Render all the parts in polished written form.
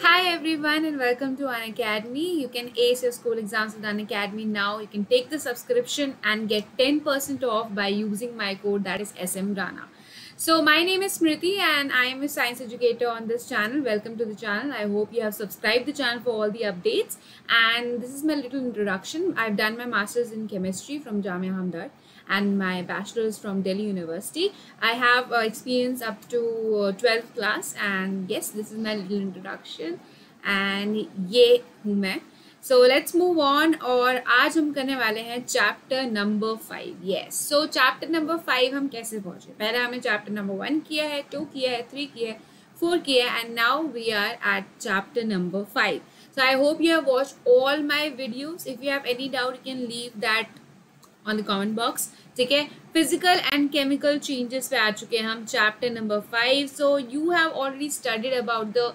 Hi everyone and welcome to Unacademy. You can ace your school exams with Unacademy now. You can take the subscription and get 10% off by using my code, that is SMRANA. So my name is Smriti and I am a science educator on this channel. Welcome to the channel. I hope you have subscribed the channel for all the updates. And this is my little introduction. I've done my master's in chemistry from Jamia Hamdard and my bachelor's from Delhi University. I have experience up to 12th class, and yes, this is my little introduction and ये हूँ मैं. So let's move on. और आज हम करने वाले हैं chapter number 5. Yes. So chapter number 5 हम कैसे पहुँचे? पहले हमने chapter number 1 किया है, 2 किया है, 3 किया है, 4 किया है, and now we are at chapter number 5. So I hope you have watched all my videos. If you have any doubt, you can leave that on the comment box. ठीक है, फिजिकल एंड केमिकल चेंजेस पे आ चुके हैं हम chapter number 5. So you have already studied about the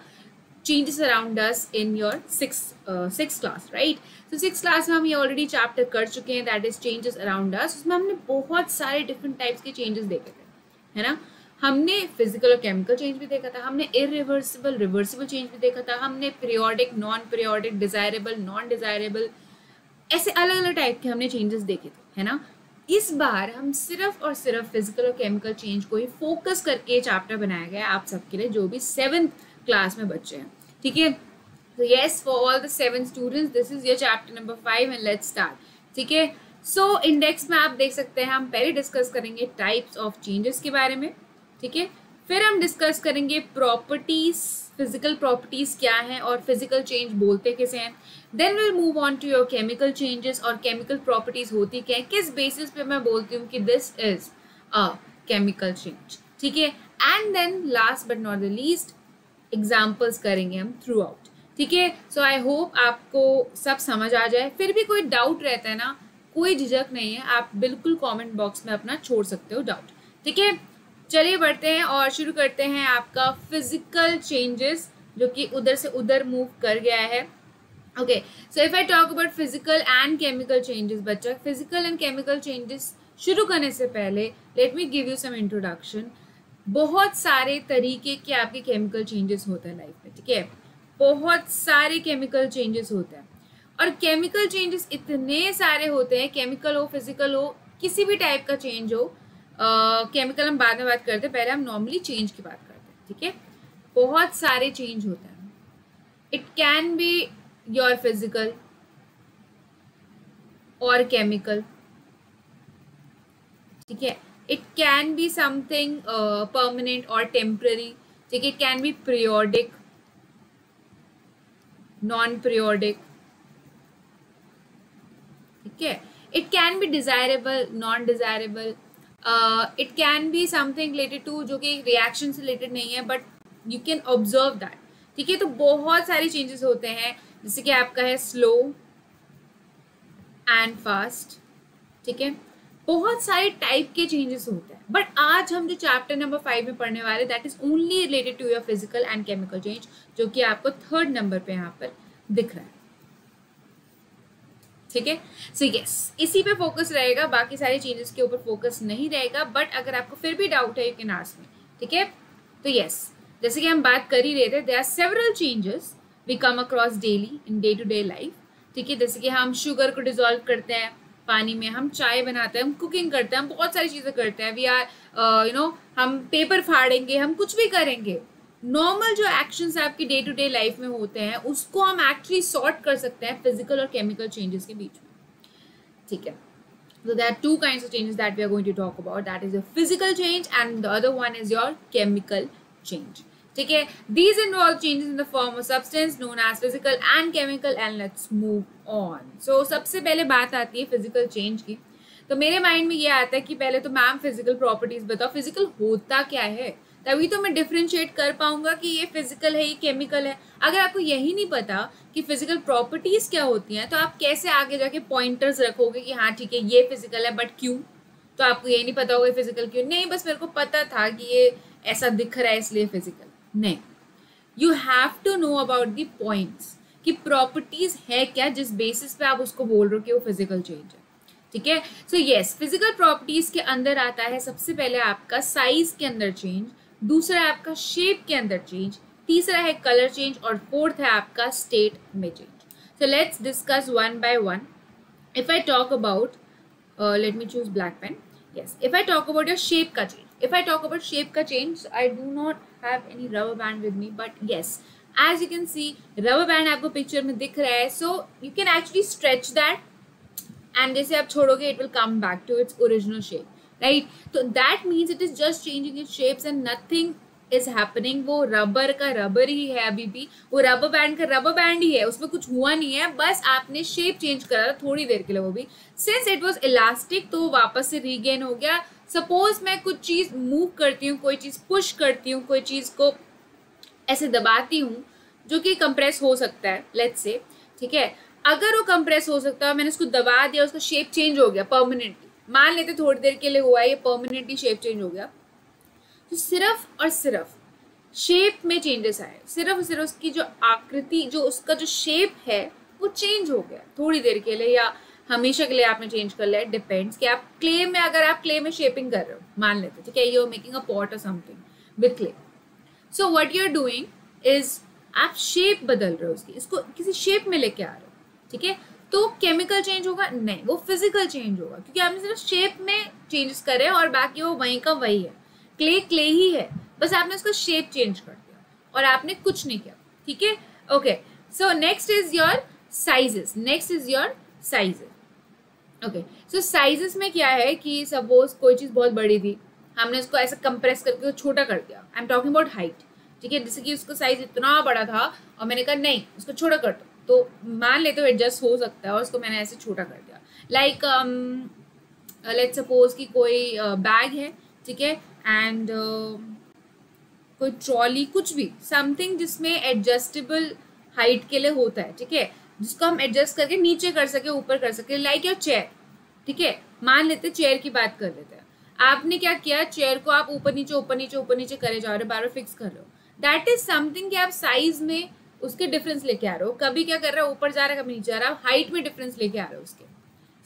changes around us in your sixth class, right? So sixth class में हम ये already chapter कर चुके हैं, that is changes around us. उसमें हमने बहुत सारे different types के changes देखे थे, है ना? हमने physical और chemical change भी देखा था, हमने irreversible, reversible change भी देखा था, हमने periodic, non-periodic, desirable, non-desirable, ऐसे अलग अलग टाइप के हमने changes देखे थे, है ना? इस बार हम सिर्फ और सिर्फ physical और chemical change को ही focus करके chapter बनाया गया आप सबके लिए जो भी 7th क्लास में बच्चे हैं, ठीक है? So yes, for all the 7 students, this is your chapter number 5 and let's start. ठीक है? So index में आप देख सकते हैं हम पहले डिस्कस करेंगे टाइप्स ऑफ चेंजेस के बारे में, ठीक है? फिर हम डिस्कस करेंगे प्रॉपर्टीज, फिजिकल प्रॉपर्टीज क्या हैं और फिजिकल चेंज बोलते किसे हैं. Then will move on to your chemical changes और केमिकल प्रॉपर्टीज होती क्या है, किस बेसिस पे मैं बोलती हूँ कि this is a chemical change, ठीक है? And then last but not the least examples करेंगे हम थ्रू आउट, ठीक है? सो आई होप आपको सब समझ आ जाए. फिर भी कोई डाउट रहता है ना, कोई झिझक नहीं है, आप बिल्कुल कमेंट बॉक्स में अपना छोड़ सकते हो डाउट, ठीक है? चलिए बढ़ते हैं और शुरू करते हैं आपका फिजिकल चेंजेस जो कि उधर से उधर मूव कर गया है. Okay, so if I talk about physical and chemical changes, बच्चा फिजिकल एंड केमिकल चेंजेस शुरू करने से पहले let me give you some introduction. बहुत सारे तरीके के आपके केमिकल चेंजेस होते हैं लाइफ में, ठीक है? बहुत सारे केमिकल चेंजेस होते हैं और केमिकल चेंजेस इतने सारे होते हैं, केमिकल हो, फिजिकल हो, किसी भी टाइप का चेंज हो. केमिकल हम बाद में बात करते हैं, पहले हम नॉर्मली चेंज की बात करते हैं, ठीक है? बहुत सारे चेंज होते हैं. It can be your physical और केमिकल, ठीक है? It can be something permanent or temporary. It can be periodic, non-periodic. Okay. It can be desirable, non-desirable. It can be something related to जो कि reaction से related नहीं है, but you can observe that. ठीक है? तो बहुत सारे changes होते हैं, जैसे कि आपका है slow and fast. ठीक है? बहुत सारे टाइप के चेंजेस होते हैं, बट आज हम जो chapter number 5 में पढ़ने वाले that is only related to your physical and chemical change जो कि आपको 3rd नंबर पे यहाँ पर दिख रहा है, ठीक है? सो यस, इसी पे फोकस रहेगा, बाकी सारे चेंजेस के ऊपर फोकस नहीं रहेगा. बट अगर आपको फिर भी डाउट है यू कैन आस्क मी, ठीक है? तो यस, जैसे कि हम बात कर ही रहे थे, there are several changes we come across daily in day to day life, ठीक है? जैसे कि हम शुगर को डिजोल्व करते हैं पानी में, हम चाय बनाते हैं, हम कुकिंग करते हैं, हम बहुत सारी चीज़ें करते हैं. वी आर हम पेपर फाड़ेंगे, हम कुछ भी करेंगे. नॉर्मल जो एक्शंस आपकी डे टू डे लाइफ में होते हैं उसको हम एक्चुअली सॉर्ट कर सकते हैं फिजिकल और केमिकल चेंजेस के बीच में, ठीक है? So there are 2 kinds of changes that we are going to talk about, that is your physical change and the other one is your chemical change, ठीक है? These involve changes in the form of substance known as physical and chemical and let's move on. So सबसे पहले बात आती है physical change की, तो मेरे माइंड में ये आता है कि पहले तो मैम फिजिकल प्रॉपर्टीज बताओ, फिजिकल होता क्या है, तभी तो मैं डिफ्रेंशिएट कर पाऊंगा कि ये फिजिकल है ये केमिकल है. अगर आपको यही नहीं पता कि फिजिकल प्रॉपर्टीज क्या होती हैं तो आप कैसे आगे जाके पॉइंटर्स रखोगे कि हाँ ठीक है ये फिजिकल है, बट क्यों? तो आपको ये नहीं पता होगा फिजिकल क्यों. नहीं, बस मेरे को पता था कि ये ऐसा दिख रहा है इसलिए फिजिकल. नहीं, you have to know about the points कि प्रॉपर्टीज है क्या जिस बेसिस पे आप उसको बोल रहे हो कि वो फिजिकल चेंज है, ठीक है? सो यस, फिजिकल प्रॉपर्टीज के अंदर आता है सबसे पहले आपका साइज के अंदर चेंज, दूसरा आपका शेप के अंदर चेंज, तीसरा है कलर चेंज और फोर्थ है आपका स्टेट में change. So let's discuss one by one. If I talk about let me choose black pen. yes, if I talk about your shape ka change, if I talk about shape ka change, I do not have any rubber band with me, but yes, as you can see rubber band aapko picture mein dikh raha hai, so you can actually stretch that and jaise aap chodoge it will come back to its original shape, right? So that means it is just changing its shapes and nothing is happening. वो rubber का rubber ही है, अभी भी वो rubber band का rubber band ही है, उसमें कुछ हुआ नहीं है, बस आपने शेप चेंज करा थोड़ी देर के लिए. वो भी सिंस इट वॉज इलास्टिक तो वापस से रीगेन हो गया. सपोज मैं कुछ चीज़ मूव करती हूँ, कोई चीज़ पुश करती हूँ, कोई चीज़ को ऐसे दबाती हूँ जो कि कंप्रेस हो सकता है, लेट्स से, ठीक है. अगर वो कंप्रेस हो सकता है, मैंने उसको दबा दिया, उसका शेप चेंज हो गया परमानेंटली, मान लेते थोड़ी देर के लिए हुआ, ये परमानेंटली शेप चेंज हो गया. तो सिर्फ और सिर्फ शेप में चेंजेस आए, सिर्फ और सिर्फ उसकी जो आकृति, जो उसका जो शेप है वो चेंज हो गया थोड़ी देर के लिए या हमेशा के लिए आपने चेंज कर लिया. डिपेंड्स कि आप क्ले में, अगर आप क्ले में शेपिंग कर रहे हो, मान लेते, ठीक है, you are making a pot और something with clay. So what you are doing is आप शेप बदल रहे हो उसकी, इसको किसी शेप में लेके आ रहे हो, ठीक है. तो केमिकल चेंज होगा नहीं, वो फिजिकल चेंज होगा, क्योंकि आपने सिर्फ शेप में चेंजेस करे और बाकी वो वहीं का वही है, क्ले क्ले ही है, बस आपने उसका शेप चेंज कर दिया और आपने कुछ नहीं किया, ठीक है. Okay, so next is your sizes. Okay, so sizes में क्या है कि सपोज कोई चीज़ बहुत बड़ी थी, हमने उसको ऐसा कंप्रेस करके छोटा कर दिया. I am talking about height, ठीक है, जैसे कि उसका साइज इतना बड़ा था और मैंने कहा नहीं उसको छोटा कर दो, तो मान लेते हो एडजस्ट हो सकता है, और उसको मैंने ऐसे छोटा कर दिया. लाइक लेट्स सपोज कि कोई बैग है, ठीक है, एंड कोई ट्रॉली, कुछ भी समथिंग जिसमें एडजस्टेबल हाइट के लिए होता है, ठीक है, जिसको हम एडजस्ट करके नीचे कर सके, ऊपर कर सके. लाइक योर चेयर, ठीक है, मान लेते चेयर की बात कर लेते हैं. आपने क्या किया, चेयर को आप ऊपर नीचे करे जा रहे हो, बार बार फिक्स कर रहे हो. दैट इज समथिंग कि आप साइज में उसके डिफरेंस लेके आ रहे हो. कभी क्या कर रहे हो, ऊपर जा रहा है, कभी नीचे जा रहा है, हाइट में डिफरेंस लेके आ रहे हो उसके.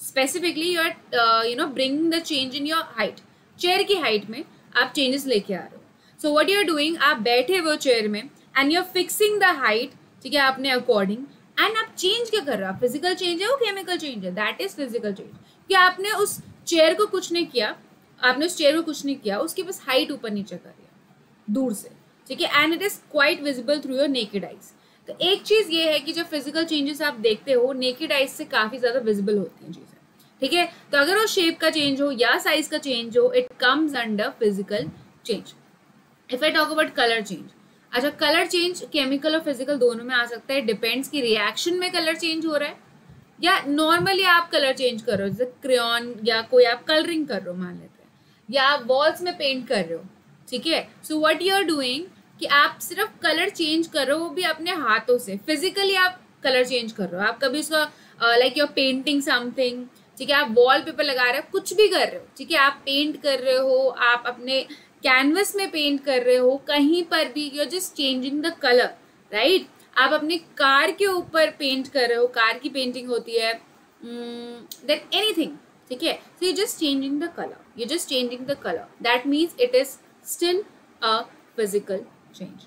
Specifically you are bringing the change in your height. Chair की हाइट में आप चेंजेस लेके आ रहे हो. So what you are doing, आप बैठे हुए चेयर में and you are fixing the height, ठीक है, आपने अकॉर्डिंग, एंड आप चेंज क्या कर रहे हो, फिजिकल चेंज है वो केमिकल चेंज है, दैट इज फिजिकल चेंज. कि आपने उस चेयर को कुछ नहीं किया, आपने उस चेयर को कुछ नहीं किया, उसके बस हाइट ऊपर नीचे कर दिया दूर से, ठीक है, and it is quite visible through your naked eyes. तो एक चीज़ ये है कि जो फिजिकल चेंजेस आप देखते हो, नेकेड आइज से काफ़ी ज़्यादा विजिबल होती हैं चीज़ें, ठीक है. तो अगर वो शेप का चेंज हो या साइज का चेंज हो, it comes under physical change. If I talk about colour change, अच्छा कलर चेंज केमिकल और फिजिकल दोनों में आ सकता है. डिपेंड्स कि रिएक्शन में कलर चेंज हो रहा है या नॉर्मली आप कलर चेंज कर रहे हो, जैसे क्रेयॉन या कोई आप कलरिंग कर रहे हो मान लेते हैं, या आप वॉल्स में पेंट कर रहे हो, ठीक है. So what you are doing कि आप सिर्फ कलर चेंज कर रहे हो, वो भी अपने हाथों से, फिजिकली आप कलर चेंज कर रहे हो. आप कभी उसका लाइक यूर पेंटिंग समथिंग, ठीक है, आप वॉल पेपर लगा रहे हो, कुछ भी कर रहे हो, ठीक है, आप पेंट कर रहे हो, आप अपने कैनवस में पेंट कर रहे हो, कहीं पर भी, you are just changing the colour, right. आप अपने कार के ऊपर पेंट कर रहे हो, कार की पेंटिंग होती है, देन एनीथिंग, ठीक है. So you just changing the colour, that means it is still a physical change.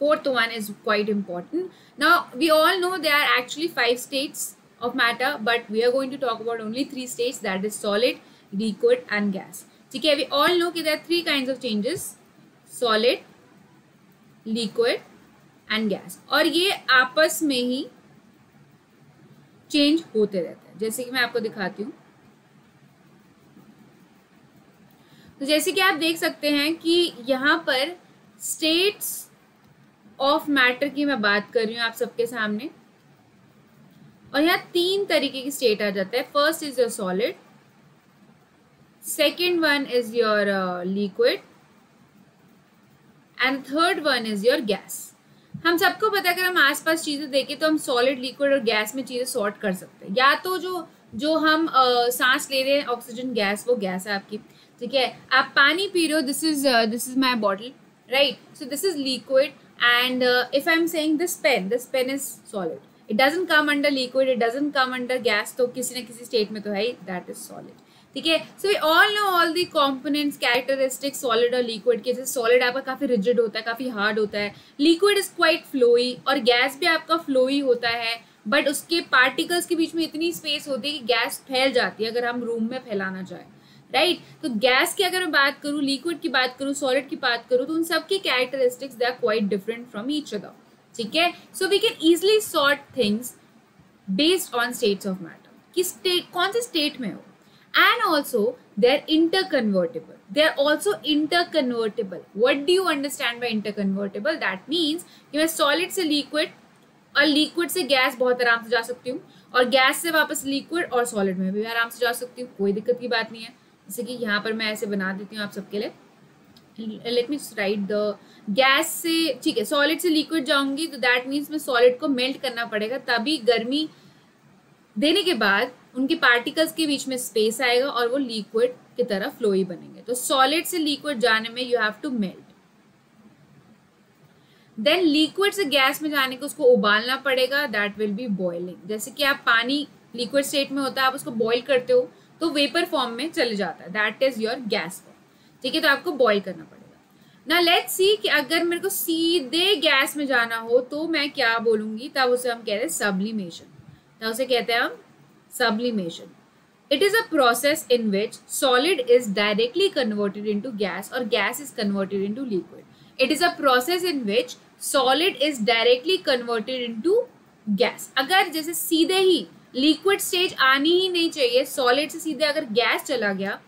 Fourth one is quite important. Now we all know they are actually 5 states of matter, but we are going to talk about only 3 states, that is solid, liquid and gas. ठीक है, we all know कि there are 3 kinds of changes, solid, liquid and gas, और ये आपस में ही change होते रहते हैं. जैसे कि मैं आपको दिखाती हूँ, तो जैसे कि आप देख सकते हैं कि यहाँ पर states of matter की मैं बात कर रही हूँ आप सबके सामने, और यहाँ 3 तरीके की स्टेट आ जाता है. First is your solid, second one is your liquid and third one is your gas. हम सबको पता है, अगर हम आसपास चीज़ें देखें तो हम सॉलिड, लिक्विड और गैस में चीज़ें सॉर्ट कर सकते हैं. या तो जो हम सांस ले रहे हैं ऑक्सीजन गैस, वो गैस है आपकी, ठीक है. आप पानी पी रहे हो, this is my bottle, right, so this is liquid. And if I am saying this pen is solid, it doesn't come under liquid, it doesn't come under gas, तो किसी ना किसी state में तो है ही, that is solid. ठीक है। So we all know all the components characteristics solid और लिक्विड के। जैसे सॉलिड आपका काफ़ी रिजिड होता है, काफ़ी हार्ड होता है, लिक्विड इज क्वाइट फ्लोई, और गैस भी आपका फ्लोई होता है, बट उसके पार्टिकल्स के बीच में इतनी स्पेस होती है कि गैस फैल जाती है अगर हम रूम में फैलाना चाहें, राइट। तो गैस की अगर मैं बात करूँ, लिक्विड की बात करूँ, सॉलिड की बात करूँ, तो उन सब की characteristics they are quite different from each other, ठीक है। So we can easily sort things based on states of matter, कि स्टेट कौन से स्टेट में हो, and also they're interconvertible, they're also interconvertible. What do you understand by interconvertible? That means कि मैं solid से liquid और liquid से gas बहुत आराम से जा सकती हूँ, और gas से वापस liquid और solid में भी आराम से जा सकती हूँ, कोई दिक्कत की बात नहीं है। जैसे कि यहाँ पर मैं ऐसे बना देती हूँ आप सबके लिए, let me write the gas से, ठीक है, solid से liquid जाऊँगी तो that means मैं solid को melt करना पड़ेगा, तभी गर्मी देने के बाद उनके पार्टिकल्स के बीच में स्पेस आएगा और वो लिक्विड की तरह फ्लोई बनेंगे। तो सॉलिड से लिक्विड जाने में you have to melt, then liquid से गैस में जाने को उसको उबालना पड़ेगा, दैट विल बी बॉइलिंग। जैसे कि आप पानी लिक्विड स्टेट में होता है, आप उसको बॉइल करते हो तो वेपर फॉर्म में चले जाता है, that is your gas form, ठीक है। तो आपको बॉइल करना पड़ेगा ना। लेट्स सी कि अगर मेरे को सीधे गैस में जाना हो तो मैं क्या बोलूँगी, तब उसे हम कह रहे हैं सब्लिमेशन, तब उसे कहते हैं हम sublimation. It is a process in which solid is directly converted into gas or gas is converted into liquid. It is a process in which solid is directly converted into gas. अगर जैसे सीधे ही liquid stage आनी ही नहीं चाहिए, solid से सीधे अगर gas चला गया,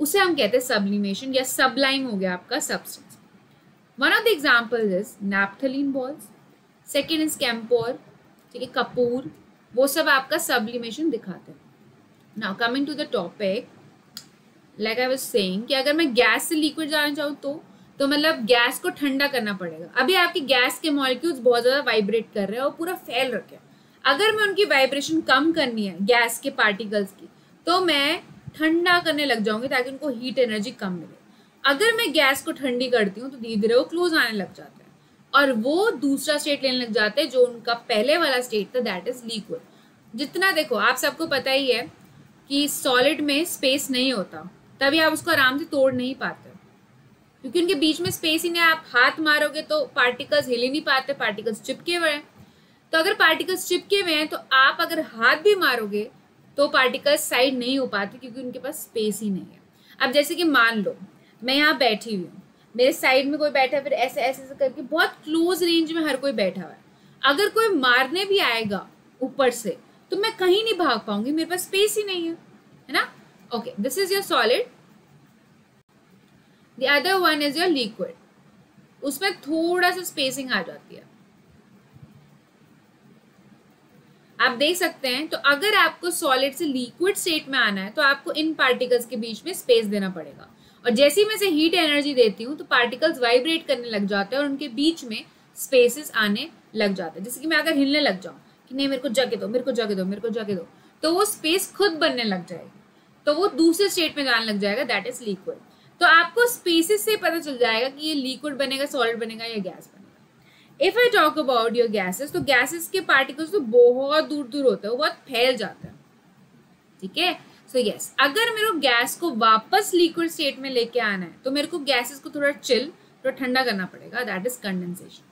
उसे हम कहते हैं sublimation या sublime हो गया आपका substance. One of the examples is naphthalene balls. Second is camphor, ठीक है, कपूर, वो सब आपका सब्लिमेशन दिखाते हैं। Now coming to the topic, like I was saying कि अगर मैं गैस से लिक्विड जाना चाहूँ तो मतलब गैस को ठंडा करना पड़ेगा। अभी आपकी गैस के मॉलिक्यूल्स बहुत ज़्यादा वाइब्रेट कर रहे हैं और पूरा फैल रखे हैं, अगर मैं उनकी वाइब्रेशन कम करनी है गैस के पार्टिकल्स की तो मैं ठंडा करने लग जाऊँगी ताकि उनको हीट एनर्जी कम मिले। अगर मैं गैस को ठंडी करती हूँ तो धीरे धीरे वो क्लोज आने लग जाते हैं और वो दूसरा स्टेट लेने लग जाते हैं जो उनका पहले वाला स्टेट था, दैट इज लिक्विड। जितना देखो आप सबको पता ही है कि सॉलिड में स्पेस नहीं होता, तभी आप उसको आराम से तोड़ नहीं पाते क्योंकि उनके बीच में स्पेस ही नहीं। आप हाथ मारोगे तो पार्टिकल्स हिल ही नहीं पाते, पार्टिकल्स चिपके हुए हैं। तो अगर पार्टिकल्स चिपके हुए हैं तो आप अगर हाथ भी मारोगे तो पार्टिकल्स साइड नहीं हो पाते क्योंकि उनके पास स्पेस ही नहीं है। अब जैसे कि मान लो मैं यहाँ बैठी हुई हूँ, मेरे साइड में कोई बैठा है, फिर ऐसे ऐसे ऐसे करके बहुत क्लोज रेंज में हर कोई बैठा हुआ है। अगर कोई मारने भी आएगा ऊपर से तो मैं कहीं नहीं भाग पाऊंगी, मेरे पास स्पेस ही नहीं है, है ना। Okay, this is your solid, the other one is your liquid. उसमें थोड़ा सा स्पेसिंग आ जाती है, आप देख सकते हैं। तो अगर आपको सॉलिड से लिक्विड स्टेट में आना है तो आपको इन पार्टिकल्स के बीच में स्पेस देना पड़ेगा, और जैसे ही मैं से हीट एनर्जी देती हूँ तो पार्टिकल्स वाइब्रेट करने लग जाते हैं और उनके बीच में स्पेसेस आने लग जाते हैं। जैसे कि मैं अगर हिलने लग जाऊँ कि नहीं मेरे को जगह दो, मेरे को जगह दो, मेरे को जगह दो, तो वो स्पेस खुद बनने लग जाएगी, तो वो दूसरे स्टेट में जाने लग जाएगा, दैट इज लिक्विड। तो आपको स्पेसेस से पता चल जाएगा कि ये लिक्विड बनेगा, सॉलिड बनेगा या गैस बनेगा। If I talk about your gases, तो गैसेज के पार्टिकल्स तो बहुत दूर दूर होते हैं, बहुत फैल जाते हैं, ठीक है। सो यस, अगर मेरे को गैस को वापस लिक्विड स्टेट में लेके आना है तो मेरे को गैसेस को थोड़ा चिल, थोड़ा ठंडा करना पड़ेगा, दैट इज कंडेंसेशन।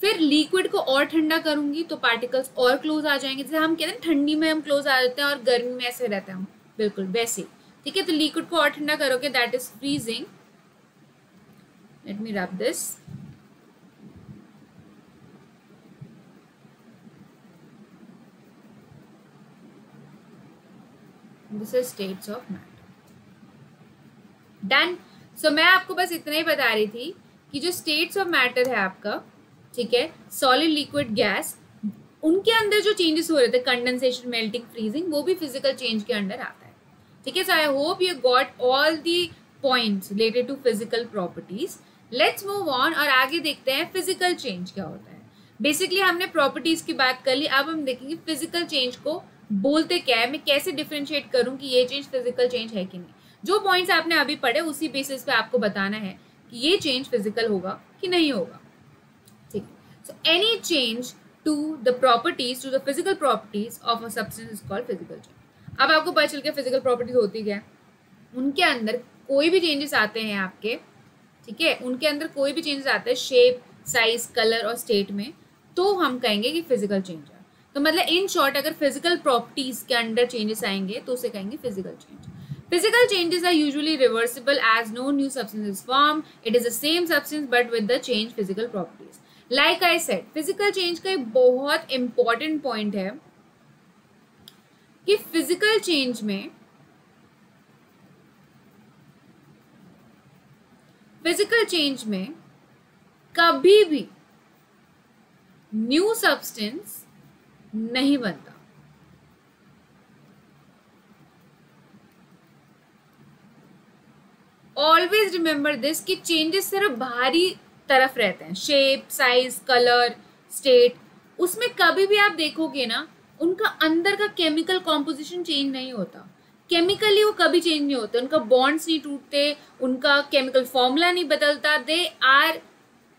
फिर लिक्विड को और ठंडा करूंगी तो पार्टिकल्स और क्लोज आ जाएंगे। जैसे हम कहते हैं ठंडी में हम क्लोज आ जाते हैं और गर्मी में ऐसे रहते हैं हम, बिल्कुल वैसे, ठीक है। तो लिक्विड को और ठंडा करोगे, that is freezing. Let me rub this. This is states of matter. Done. So मैं आपको बस इतना ही बता रही थी कि जो states of matter है आपका, ठीक है, solid, liquid, gas, उनके अंदर जो changes हो रहे थे, condensation, melting, freezing, वो भी physical change के अंदर आता है, ठीक है। So I hope you got all the points related to physical properties. Let's move on और आगे देखते हैं physical change क्या होता है। Basically हमने properties की बात कर ली, अब हम देखेंगे physical change को बोलते क्या है, मैं कैसे डिफरेंशिएट करूं कि ये चेंज फिजिकल चेंज है कि नहीं। जो पॉइंट्स आपने अभी पढ़े उसी बेसिस पे आपको बताना है कि ये चेंज फिजिकल होगा कि नहीं होगा, ठीक है। So any change to the properties, to the physical properties of a substance is called physical change. अब आपको पता चल गया physical properties होती क्या है, उनके अंदर कोई भी changes आते हैं आपके, ठीक है, उनके अंदर कोई भी changes आते हैं shape, size, color और state में, तो हम कहेंगे कि physical change है. तो मतलब in short अगर physical properties के अंदर changes आएंगे तो उसे कहेंगे physical change. Physical changes are usually reversible as no new substance is formed. It is the same substance but with the changed physical properties. Like I said, physical change का एक बहुत important point है कि physical change में कभी भी new substance नहीं बनता. ऑलवेज रिमेंबर दिस कि चेंजेस सिर्फ बाहरी तरफ रहते हैं, शेप, साइज, कलर, स्टेट, उसमें कभी भी आप देखोगे ना उनका अंदर का केमिकल कॉम्पोजिशन चेंज नहीं होता. केमिकली वो कभी चेंज नहीं होते, उनका बॉन्ड्स नहीं टूटते, उनका केमिकल फॉर्मूला नहीं बदलता. दे आर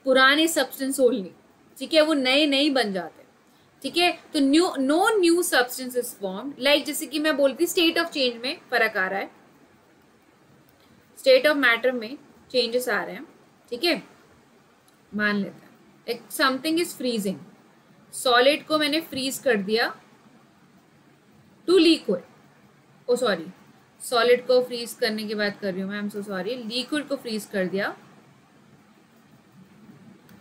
पुराने सब्सटेंस ओनली, ठीक है, वो नए नहीं बन जाते, ठीक है. तो no new substance is formed. Like जैसे कि मैं बोलती स्टेट ऑफ चेंज में फर्क आ रहा है, स्टेट ऑफ मैटर में चेंजेस आ रहे हैं, ठीक है. मान लेते हैं एक समथिंग इज फ्रीजिंग, सॉलिड को मैंने फ्रीज कर दिया to liquid, oh sorry solid को फ्रीज करने की बात कर रही हूँ मैं, I am so sorry, liquid को फ्रीज कर दिया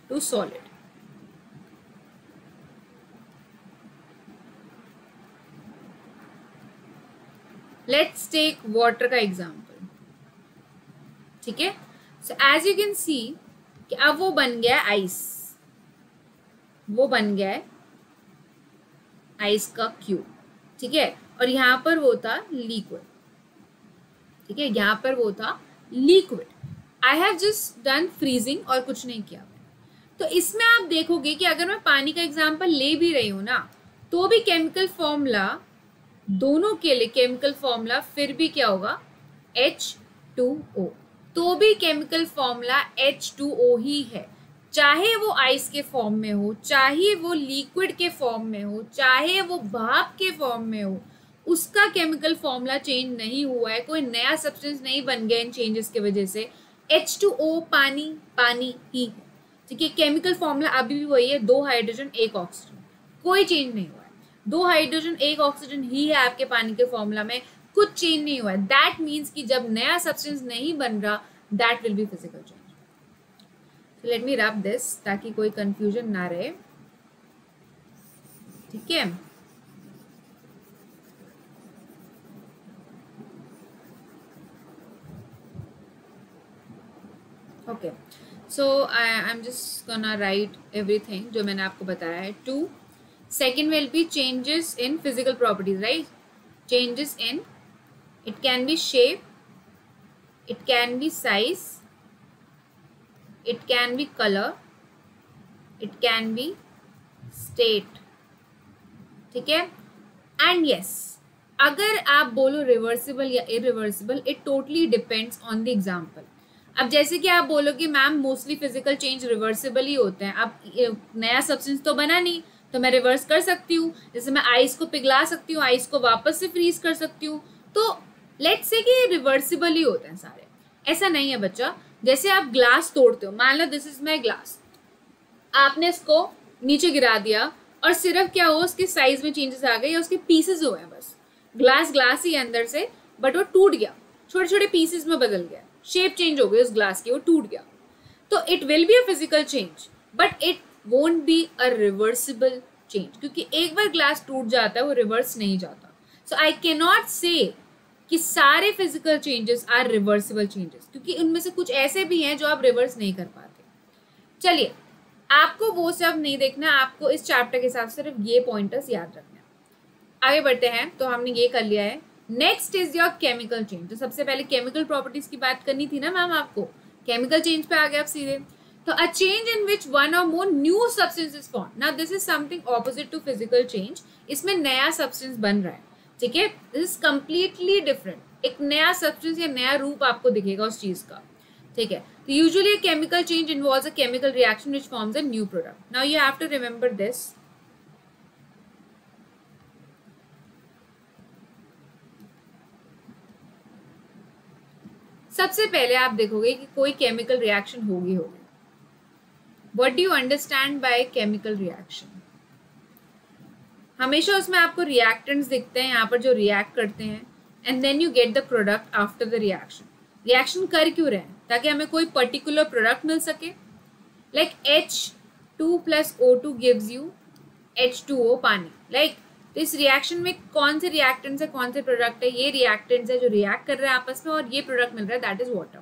to solid. Let's take water का एग्जाम्पल, ठीक है. So as you can see कि अब वो बन गया है आइस, वो बन गया है आइस का क्यूब, ठीक है, और यहाँ पर वो था लिक्विड, ठीक है, यहाँ पर वो था liquid. I have just done freezing और कुछ नहीं किया. तो इसमें आप देखोगे कि अगर मैं पानी का एग्जाम्पल ले भी रही हूँ ना, तो भी केमिकल फॉर्मूला दोनों के लिए केमिकल फॉर्मूला फिर भी क्या होगा, H2O. तो भी केमिकल फॉर्मूला H2O ही है, चाहे वो आइस के फॉर्म में हो, चाहे वो लिक्विड के फॉर्म में हो, चाहे वो भाप के फॉर्म में हो, उसका केमिकल फॉर्मूला चेंज नहीं हुआ है, कोई नया सब्सटेंस नहीं बन गया इन चेंजेस के वजह से. H2O पानी पानी ही है, ठीक है. केमिकल फॉर्मूला अभी भी वही है, दो हाइड्रोजन एक ऑक्सीजन, कोई चेंज नहीं हुआ है. दो हाइड्रोजन एक ऑक्सीजन ही है आपके पानी के फॉर्मूला में, कुछ चेंज नहीं हुआ है. दैट मीन्स कि जब नया सब्सटेंस नहीं बन रहा, that will be physical change. Let me wrap this ताकि कोई कंफ्यूजन ना रहे, ठीक है. Okay, so I am just gonna write everything जो मैंने आपको बताया है. Two second will be changes in physical properties, right. Changes in, it can be shape, it can be size, it can be color, it can be state, ठीक है. And yes, अगर आप बोलो reversible या irreversible, it totally depends on the example. अब जैसे कि आप बोलो कि ma'am mostly physical change reversible ही होते हैं, अब नया सब्सटेंस तो बना नहीं तो मैं रिवर्स कर सकती हूँ, जैसे मैं आइस को पिघला सकती हूँ, आइस को वापस से फ्रीज कर सकती हूँ, तो लेट्स से कि रिवर्सिबल ही होते हैं सारे. ऐसा नहीं है बच्चा, जैसे आप ग्लास तोड़ते हो, मान लो दिस इज माय ग्लास, आपने इसको नीचे गिरा दिया और सिर्फ क्या हो उसके साइज में चेंजेस आ गए या उसके पीसेस हुए हैं, बस ग्लास ग्लास ही अंदर से, बट वो टूट गया, छोटे छोटे पीसेस में बदल गया, शेप चेंज हो गई उस ग्लास की, वो टूट गया, तो it will be a physical change but it won't be a reversible change, क्योंकि एक बार ग्लास टूट जाता है वो रिवर्स नहीं जाता. सो आई कैन नॉट से कि सारे physical changes are reversible changes, क्योंकि उनमें से कुछ ऐसे भी हैं जो आप रिवर्स नहीं कर पाते. चलिए, आपको वो सब नहीं देखना, आपको इस चैप्टर के हिसाब से सिर्फ ये पॉइंटर्स याद रखना है. आगे बढ़ते हैं, तो हमने ये कर लिया है. Next is your chemical change. तो सबसे पहले केमिकल प्रॉपर्टीज की बात करनी थी ना मैम, आपको केमिकल चेंज पे आ गए आप सीधे. तो a change in which one और more new substance is form. Now this is something opposite to physical change, इसमें नया सब्सटेंस बन रहा है, ठीक है, दिस इज कम्प्लीटली डिफरेंट, एक नया सब्सटेंस या नया रूप आपको दिखेगा उस चीज का, ठीक है. तो usually chemical change involves a chemical reaction which forms a new product. Now you have to remember this, सबसे पहले आप देखोगे कि कोई केमिकल रिएक्शन होगी होगी। What do you understand by chemical reaction? हमेशा उसमें आपको रिएक्टेंट्स दिखते हैं यहाँ पर जो रिएक्ट करते हैं, and then you get the product after the reaction. Reaction कर क्यों रहे हैं? ताकि हमें कोई पर्टिकुलर प्रोडक्ट मिल सके। Like H2 plus O2 gives you H2O पानी। लाइक तो इस रिएक्शन में कौन से रिएक्टेंट्स है, कौन से प्रोडक्ट है? ये रिएक्टेंट्स है जो रिएक्ट कर रहे हैं आपस में और ये प्रोडक्ट मिल रहा है, दैट इज वाटर।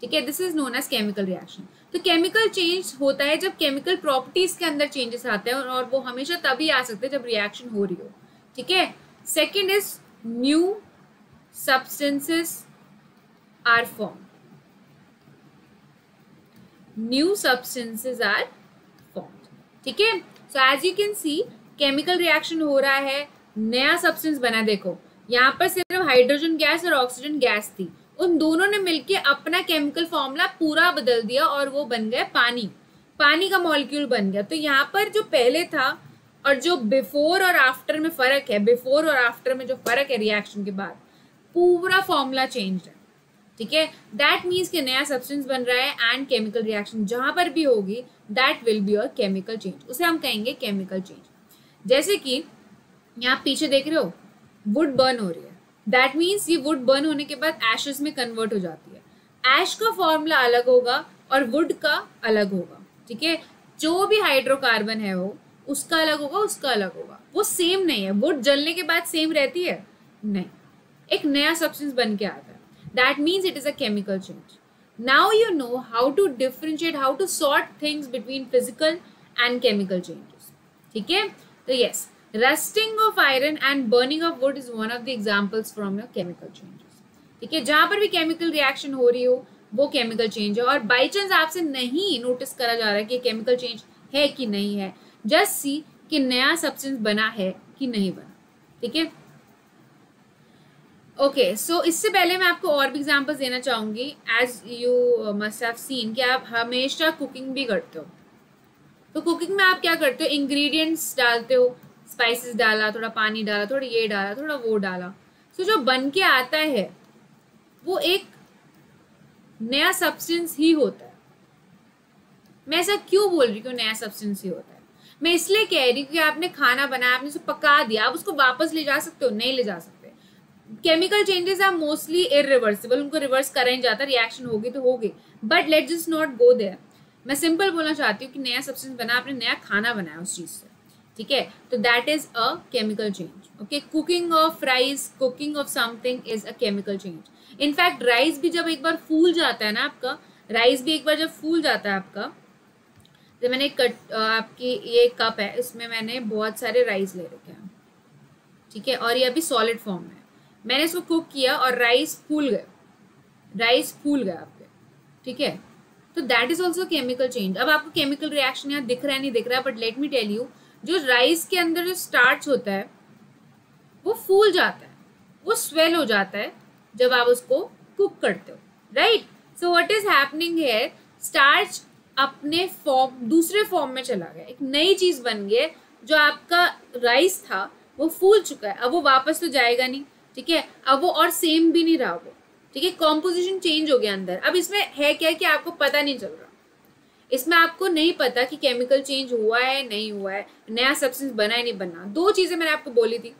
ठीक है, this is known as chemical reaction. तो केमिकल चेंज होता है जब केमिकल प्रॉपर्टीज के अंदर चेंजेस आते हैं, और वो हमेशा तभी आ सकते हैं जब रिएक्शन हो रही हो। ठीक है, second is new substances are form. New substances are formed. ठीक है, so as you can see chemical reaction हो रहा है, नया सब्सटेंस बना। देखो यहाँ पर सिर्फ हाइड्रोजन गैस और ऑक्सीजन गैस थी, उन दोनों ने मिलके अपना केमिकल फॉर्मूला पूरा बदल दिया और वो बन गया पानी। पानी का मॉलिक्यूल बन गया। तो यहाँ पर जो पहले था और जो बिफोर और आफ्टर में फर्क है, बिफोर और आफ्टर में जो फर्क है रिएक्शन के बाद, पूरा फॉर्मूला चेंज है। ठीक है, दैट मीन्स कि नया सब्सटेंस बन रहा है, एंड केमिकल रिएक्शन जहाँ पर भी होगी that will be your chemical change. उसे हम कहेंगे केमिकल चेंज। जैसे कि यहाँ पीछे देख रहे हो, वुड बर्न हो रही है, दैट मीन्स ये वुड बर्न होने के बाद एशेस में कन्वर्ट हो जाती है। एश का फॉर्मूला अलग होगा और वुड का अलग होगा। ठीक है, जो भी हाइड्रोकार्बन है वो उसका अलग होगा, उसका अलग होगा, वो सेम नहीं है। वुड जलने के बाद सेम रहती है? नहीं, एक नया सब्सटेंस बन के आता है, that means it is a chemical change. Now you know how to differentiate, how to sort things between physical and chemical changes. ठीक है, तो yes, rusting of iron and burning of wood is one of the examples from your chemical changes. ठीक है, जहाँ पर भी chemical reaction हो रही हो वो केमिकल चेंज है। और बाई चांस आपसे नहीं नोटिस करा जा रहा है कि केमिकल चेंज है कि नहीं है, जस्ट सी कि नया सब्सटेंस बना है कि नहीं बना। ठीक है, ओके, सो इससे पहले मैं आपको और भी एग्जाम्पल्स देना चाहूँगी। As you must have seen कि आप हमेशा कुकिंग भी करते हो, तो कुकिंग में आप क्या करते हो? इंग्रेडिएंट्स डालते हो, स्पाइसेस डाला, थोड़ा पानी डाला, थोड़ा ये डाला, थोड़ा वो डाला। सो जो बन के आता है वो एक नया सब्सटेंस ही होता है। मैं ऐसा क्यों बोल रही हूँ नया सब्सटेंस ही होता है? मैं इसलिए कह रही हूँ कि आपने खाना बनाया, आपने उसे पका दिया, आप उसको वापस ले जा सकते हो? नहीं ले जा सकते। Chemical changes are mostly irreversible, उनको रिवर्स करा नहीं जाता। रिएक्शन होगी तो होगी, but let just not go there. मैं सिंपल बोलना चाहती हूँ कि नया सब्सटेंस बना, आपने नया खाना बनाया उस चीज़ से। ठीक है, तो that is a chemical change. Okay, cooking of rice, cooking of something is a chemical change. In fact rice भी जब एक बार फूल जाता है ना आपका, राइस भी एक बार जब फूल जाता है आपका, जब मैंने आपकी ये कप है इसमें मैंने बहुत सारे राइस ले रखे हैं। ठीक है, और ये अभी सॉलिड फॉर्म में, मैंने इसको कुक किया और राइस फूल गए, राइस फूल गया आपके। ठीक है, तो that is also chemical change. अब आपको केमिकल रिएक्शन यहाँ दिख रहा है नहीं दिख रहा है, but let me tell you, जो राइस के अंदर जो स्टार्च होता है वो फूल जाता है, वो स्वेल हो जाता है जब आप उसको कुक करते हो। Right, so what is happening here, starch अपने फॉर्म, दूसरे फॉर्म में चला गया, एक नई चीज बन गई। जो आपका राइस था वो फूल चुका है, अब वो वापस तो जाएगा नहीं। ठीक है, अब वो और सेम भी नहीं रहा वो। ठीक है, कॉम्पोजिशन चेंज हो गया अंदर। अब इसमें है क्या कि आपको पता नहीं चल रहा, इसमें आपको नहीं पता कि केमिकल चेंज हुआ है नहीं हुआ है, नया सब्सटेंस बना है नहीं बना। दो चीज़ें मैंने आपको बोली थी,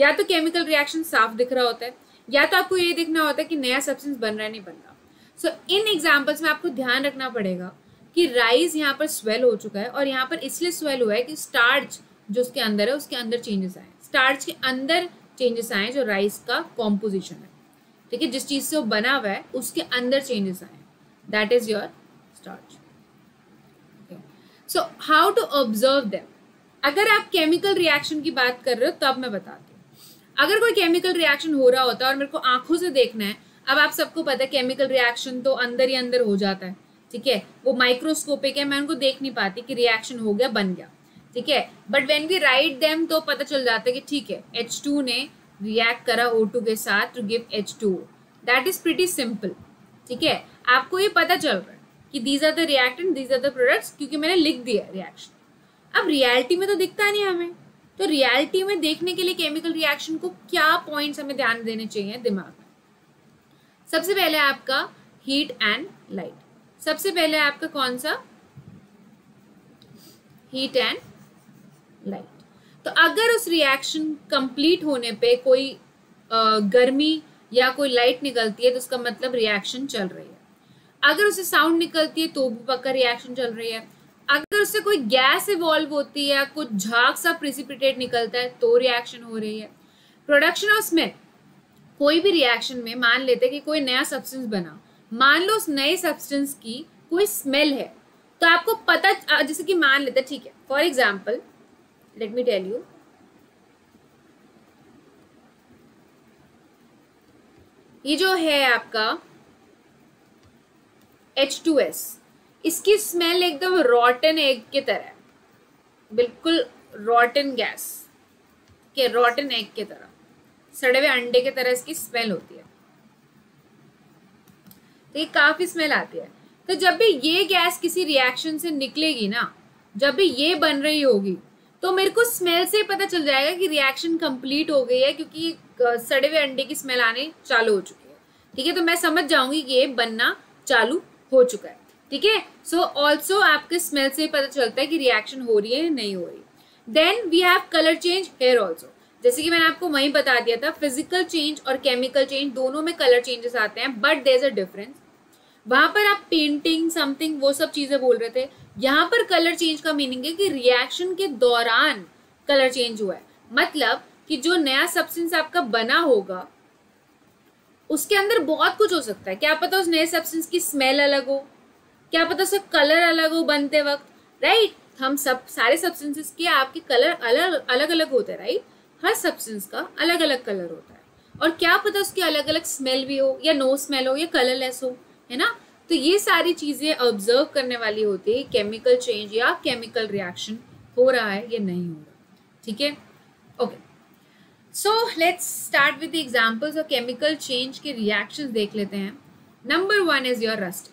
या तो केमिकल रिएक्शन साफ दिख रहा होता है, या तो आपको ये देखना होता है कि नया सब्सटेंस बन रहा है नहीं बन रहा। सो इन एग्जाम्पल्स में आपको ध्यान रखना पड़ेगा कि राइस यहाँ पर स्वेल हो चुका है, और यहाँ पर इसलिए स्वेल हुआ है कि स्टार्च जो उसके अंदर है उसके अंदर चेंजेस आए, स्टार्च के अंदर चेंजेस आए, जो राइस का कॉम्पोजिशन है। ठीक है, जिस चीज से वो बना हुआ है उसके अंदर चेंजेस आए, that is your starch. So how to observe them, अगर आप केमिकल रिएक्शन की बात कर रहे हो तब मैं बताती हूँ। अगर कोई केमिकल रिएक्शन हो रहा होता है और मेरे को आंखों से देखना है, अब आप सबको पता है केमिकल रिएक्शन तो अंदर ही अंदर हो जाता है। ठीक है, वो माइक्रोस्कोपिक है, मैं उनको देख नहीं पाती कि रिएक्शन हो गया बन गया। ठीक है, but when we write them तो पता चल जाता है कि ठीक है H2 ने रिएक्ट करा O2 के साथ to give H2O, that is pretty simple. ठीक है, आपको ये पता चल रहा है कि these are the reactant, these are the products, क्योंकि मैंने लिख दिया रिएक्शन। अब रियलिटी में तो दिखता नहीं हमें, तो रियलिटी में देखने के लिए केमिकल रिएक्शन को क्या पॉइंट्स हमें ध्यान देने चाहिए दिमाग में? सबसे पहले आपका हीट एंड लाइट, सबसे पहले आपका कौन सा, हीट एंड लाइट। तो अगर उस रिएक्शन कंप्लीट होने पे कोई गर्मी या कोई लाइट निकलती है तो उसका मतलब रिएक्शन चल रही है। अगर उससे साउंड निकलती है तो भी पक्का रिएक्शन चल रही है। अगर उससे कोई गैस इवॉल्व होती है, कुछ झाग सा प्रेसिपिटेट निकलता है तो रिएक्शन हो रही है। प्रोडक्शन ऑफ स्मेल, कोई भी रिएक्शन में मान लेते हैं कि कोई नया सब्सटेंस बना, मान लो उस नए सब्सटेंस की कोई स्मेल है तो आपको पता, जैसे कि मान लेते हैं ठीक है, for example let me tell you, ये जो है आपका H2S, इसकी स्मेल एकदम रॉटन एग की तरह, बिल्कुल रॉटन गैस के, रॉटन एग की तरह, सड़े हुए अंडे की तरह इसकी स्मेल होती है। तो ये काफी स्मेल आती है। तो जब भी ये गैस किसी रिएक्शन से निकलेगी ना, जब भी ये बन रही होगी तो मेरे को स्मेल से पता चल जाएगा कि रिएक्शन कंप्लीट हो गई है, क्योंकि सड़े हुए अंडे की स्मेल आने चालू हो चुकी है। ठीक है, तो मैं समझ जाऊंगी कि ये बनना चालू हो चुका है। ठीक है, सो ऑल्सो आपके स्मेल से पता चलता है कि रिएक्शन हो रही है या नहीं हो रही। Then we have colour change here also, जैसे कि मैंने आपको वहीं बता दिया था, फिजिकल चेंज और केमिकल चेंज दोनों में कलर चेंजेस आते हैं, but there is a difference. वहां पर आप पेंटिंग समथिंग वो सब चीजें बोल रहे थे, यहाँ पर कलर चेंज का मीनिंग है कि रिएक्शन के दौरान कलर चेंज हुआ है। मतलब कि जो नया सब्सटेंस आपका बना होगा उसके अंदर बहुत कुछ हो सकता है। क्या पता उस नए सब्सटेंस की स्मेल अलग हो, क्या पता उसका कलर अलग हो बनते वक्त, राइट। हम सब सारे सब्सटेंसेस के आपके कलर अलग अलग अलग होते हैं, राइट। हर सब्सटेंस का अलग अलग कलर होता है और क्या पता उसकी अलग अलग स्मेल भी हो, या नो स्मेल हो, या कलरलेस हो, है ना। तो ये सारी चीजें ऑब्जर्व करने वाली होती है, केमिकल चेंज या केमिकल रिएक्शन हो रहा है या नहीं हो रहा। ठीक है, okay, so let's start with examples of chemical change के रिएक्शंस देख लेते हैं। Number one is your rust.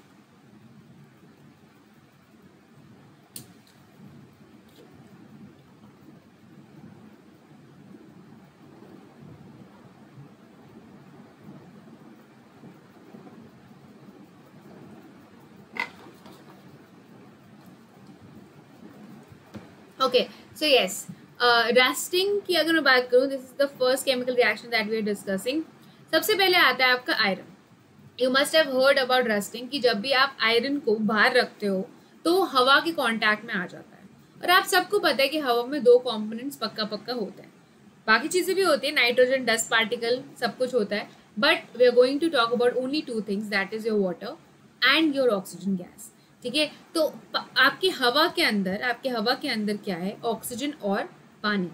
Okay, so yes, rusting की अगर मैं बात करूं, this is the first chemical reaction that we are discussing. सबसे पहले आता है आपका iron. You must have heard about rusting, कि जब भी आप आयरन को बाहर रखते हो तो हवा के कांटेक्ट में आ जाता है। और आप सबको पता है कि हवा में दो कंपोनेंट्स पक्का होते हैं, बाकी चीजें भी होती है, नाइट्रोजन, डस्ट पार्टिकल, सब कुछ होता है, but we are going to talk about only two things, that is your water and your oxygen gas. ठीक है, तो आपकी हवा के अंदर, आपके हवा के अंदर क्या है, ऑक्सीजन और पानी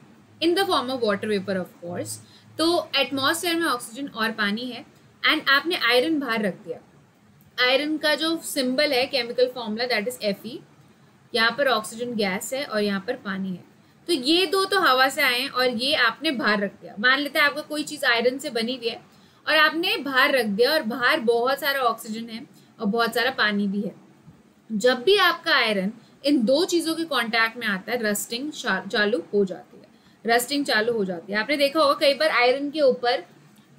in the form of water vapour of course. तो एटमॉस्फेयर में ऑक्सीजन और पानी है एंड आपने आयरन बाहर रख दिया। आयरन का जो सिंबल है, chemical formula, that is Fe, यहाँ पर ऑक्सीजन गैस है और यहाँ पर पानी है। तो ये दो तो हवा से आए हैं और ये आपने बाहर रख दिया। मान लेते हैं आपका कोई चीज़ आयरन से बनी हुई है और आपने बाहर रख दिया, और बाहर बहुत सारा ऑक्सीजन है और बहुत सारा पानी भी है। जब भी आपका आयरन इन दो चीज़ों के कांटेक्ट में आता है, रस्टिंग चालू हो जाती है, रस्टिंग चालू हो जाती है। आपने देखा होगा कई बार आयरन के ऊपर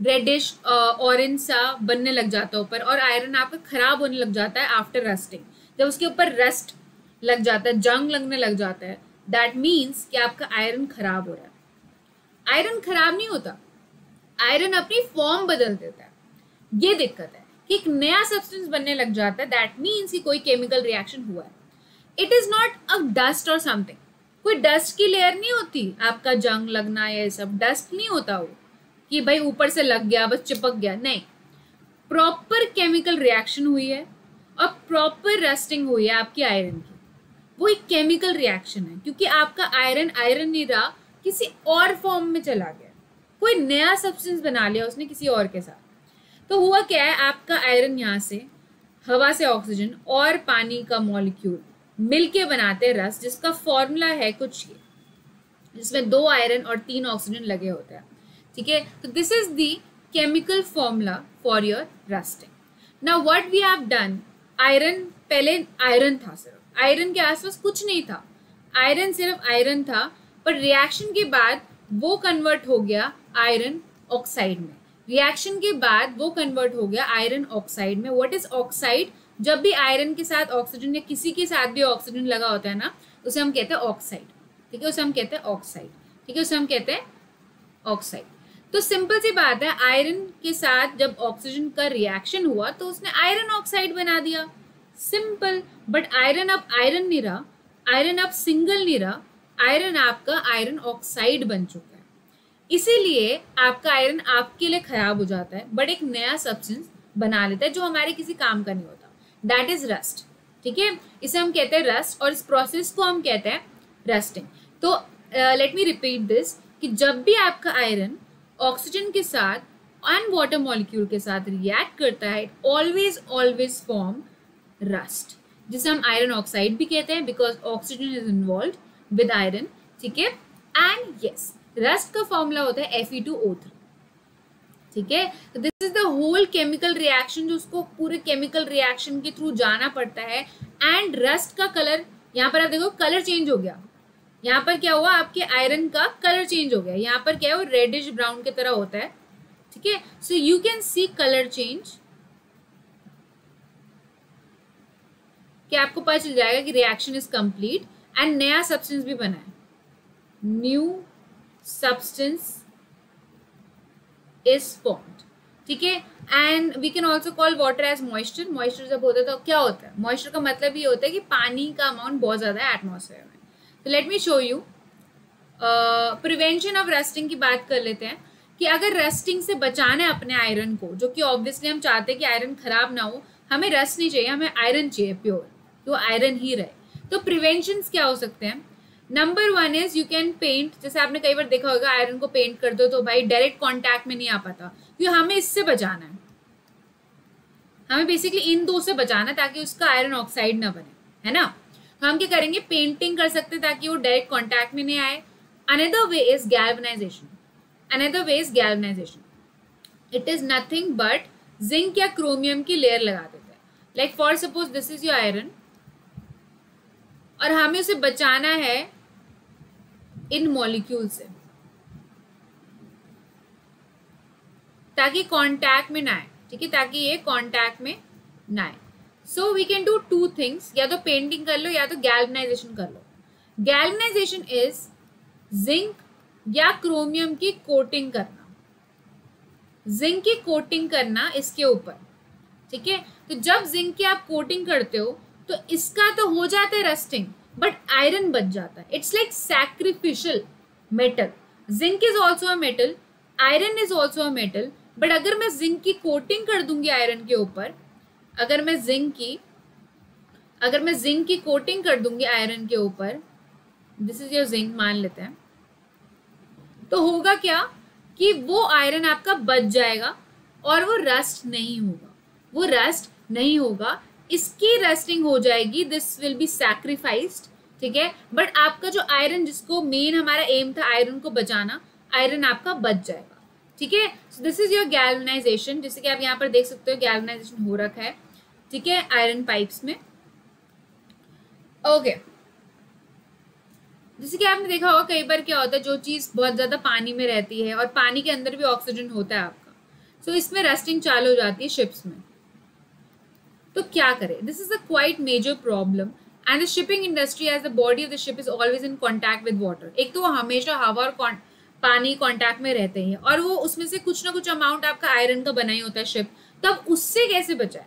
रेडिश ऑरेंज सा बनने लग जाता है ऊपर, और आयरन आपका खराब होने लग जाता है आफ्टर रस्टिंग। जब उसके ऊपर रस्ट लग जाता है, जंग लगने लग जाता है, दैट मीन्स कि आपका आयरन खराब हो रहा है। आयरन खराब नहीं होता, आयरन अपनी फॉर्म बदल देता है। ये दिक्कत है, एक नया सब्सटेंस बनने लग जाता है, दैट मीन्स कि कोई केमिकल रिएक्शन हुआ है। It is not a dust or something, कोई डस्ट की लेयर नहीं होती, आपका जंग लगना या सब डस्ट नहीं होता वो कि भाई ऊपर से लग गया बस चिपक गया, नहीं। प्रॉपर केमिकल रिएक्शन हुई है और प्रॉपर रस्टिंग हुई है आपकी आयरन की, वो एक केमिकल रिएक्शन है, क्योंकि आपका आयरन आयरन नहीं रहा, किसी और फॉर्म में चला गया, कोई नया सब्सटेंस बना लिया उसने किसी और के साथ। तो हुआ क्या है, आपका आयरन यहाँ से हवा से ऑक्सीजन और पानी का मॉलिक्यूल मिलके बनाते हैं रस, जिसका फॉर्मूला है कुछ ये, जिसमें 2 आयरन और 3 ऑक्सीजन लगे होते हैं। ठीक है, तो this is the chemical formula for your rusting. Now what we have done, iron, पहले आयरन था सिर्फ, आयरन के आसपास कुछ नहीं था, आयरन सिर्फ आयरन था, पर रिएक्शन के बाद वो कन्वर्ट हो गया आयरन ऑक्साइड में। रिएक्शन के बाद वो कन्वर्ट हो गया आयरन ऑक्साइड में. What is oxide? जब भी आयरन के साथ ऑक्सीजन या किसी के साथ भी ऑक्सीजन लगा होता है ना, उसे हम कहते हैं ऑक्साइड. ठीक है, उसे हम कहते हैं ऑक्साइड. ठीक है, उसे हम कहते हैं ऑक्साइड. तो सिंपल सी बात है, आयरन के साथ जब ऑक्सीजन का रिएक्शन हुआ तो उसने आयरन ऑक्साइड बना दिया. सिंपल. बट आयरन अब आयरन नहीं रहा, आयरन अब सिंगल नहीं रहा, आयरन आपका आयरन ऑक्साइड बन चुका है. इसीलिए आपका आयरन आपके लिए खराब हो जाता है, बट एक नया सब्सटेंस बना लेता है जो हमारे किसी काम का नहीं होता. That is rust. ठीक है, इसे हम कहते हैं रस्ट और इस प्रोसेस को हम कहते हैं रस्टिंग. तो लेट मी रिपीट दिस कि जब भी आपका आयरन ऑक्सीजन के साथ ऑन वाटर मॉलिक्यूल के साथ रिएक्ट करता है, इट ऑलवेज फॉर्म रस्ट, जिसे हम आयरन ऑक्साइड भी कहते हैं because oxygen is involve with iron. ठीक है, एंड यस, रस्ट का फॉर्मूला होता है Fe2O3. ठीक है, तो this is the whole chemical reaction जो उसको पूरे केमिकल रिएक्शन के थ्रू जाना पड़ता है. एंड रस्ट का कलर, यहाँ पर आप देखो कलर चेंज हो गया. यहाँ पर क्या हुआ, आपके आयरन का कलर चेंज हो गया. यहाँ पर क्या है, वो रेडिश ब्राउन की तरह होता है. ठीक है, so you can see colour change. क्या आपको पता चल जाएगा कि रिएक्शन इज कंप्लीट एंड नया सब्सटेंस भी बना है. New substance is formed. ठीक है, and we can also call water as moisture. Moisture जब होता है तो क्या होता है, moisture का मतलब ये होता है कि पानी का amount बहुत ज़्यादा है atmosphere में. तो let me show you prevention of rusting की बात कर लेते हैं कि अगर rusting से बचाना है अपने iron को, जो कि obviously हम चाहते हैं कि iron खराब ना हो, हमें rust नहीं चाहिए, हमें iron चाहिए pure, तो iron ही रहे. तो preventions क्या हो सकते हैं? Number one is you can paint. जैसे आपने कई बार देखा होगा आयरन को पेंट कर दो तो भाई डायरेक्ट कांटेक्ट में नहीं आ पाता, क्योंकि हमें इससे बचाना है, हमें बेसिकली इन दो से बचाना ताकि उसका आयरन ऑक्साइड ना बने, है ना. तो हम क्या करेंगे, पेंटिंग कर सकते ताकि वो डायरेक्ट कांटेक्ट में नहीं आए. Another way is galvanization. It is nothing but zinc या क्रोमियम की लेयर लगा देते हैं. Like for suppose this is your iron और हमें उसे बचाना है इन मॉलिक्यूल से ताकि कांटेक्ट में ना आए. ठीक है, ताकि ये कांटेक्ट में ना आए. So we can do two things, या तो पेंटिंग कर लो या तो गैल्वनाइजेशन कर लो. गैल्वनाइजेशन इज जिंक या क्रोमियम की कोटिंग करना, जिंक की कोटिंग करना इसके ऊपर. ठीक है, तो जब जिंक की आप कोटिंग करते हो तो इसका तो हो जाता है रस्टिंग बट आयरन बच जाता है. It's like sacrificial metal. Zinc is also a metal, iron is also a metal, but अगर मैं जिंक की कोटिंग कर दूंगी आयरन के ऊपर, अगर मैं जिंक की कोटिंग कर दूंगी आयरन के ऊपर, दिस इज योर जिंक मान लेते हैं, तो होगा क्या कि वो आयरन आपका बच जाएगा और वो रस्ट नहीं होगा. इसकी रस्टिंग हो जाएगी, दिस विल बी सैक्रिफाइस्ड. ठीक है, बट आपका जो आयरन, जिसको मेन हमारा एम था आयरन को बचाना, आयरन आपका बच जाएगा. ठीक है, so this is your galvanization, जैसे कि आप यहाँ पर देख सकते हो गैल्वनाइजेशन हो रखा है. ठीक है, आयरन पाइप्स में. ओके, जैसे कि आपने देखा होगा कई बार क्या होता है, जो चीज बहुत ज्यादा पानी में रहती है और पानी के अंदर भी ऑक्सीजन होता है आपका, सो इसमें रस्टिंग चालू हो जाती है शिप्स में. तो क्या करें, this is a quite major problem and the shipping industry as the body of the ship is always in contact with water. एक तो वो हमेशा हवा और पानी कॉन्टैक्ट में रहते हैं और वो उसमें से कुछ ना कुछ अमाउंट आपका आयरन का बना ही होता है शिप. तो अब उससे कैसे बचाए,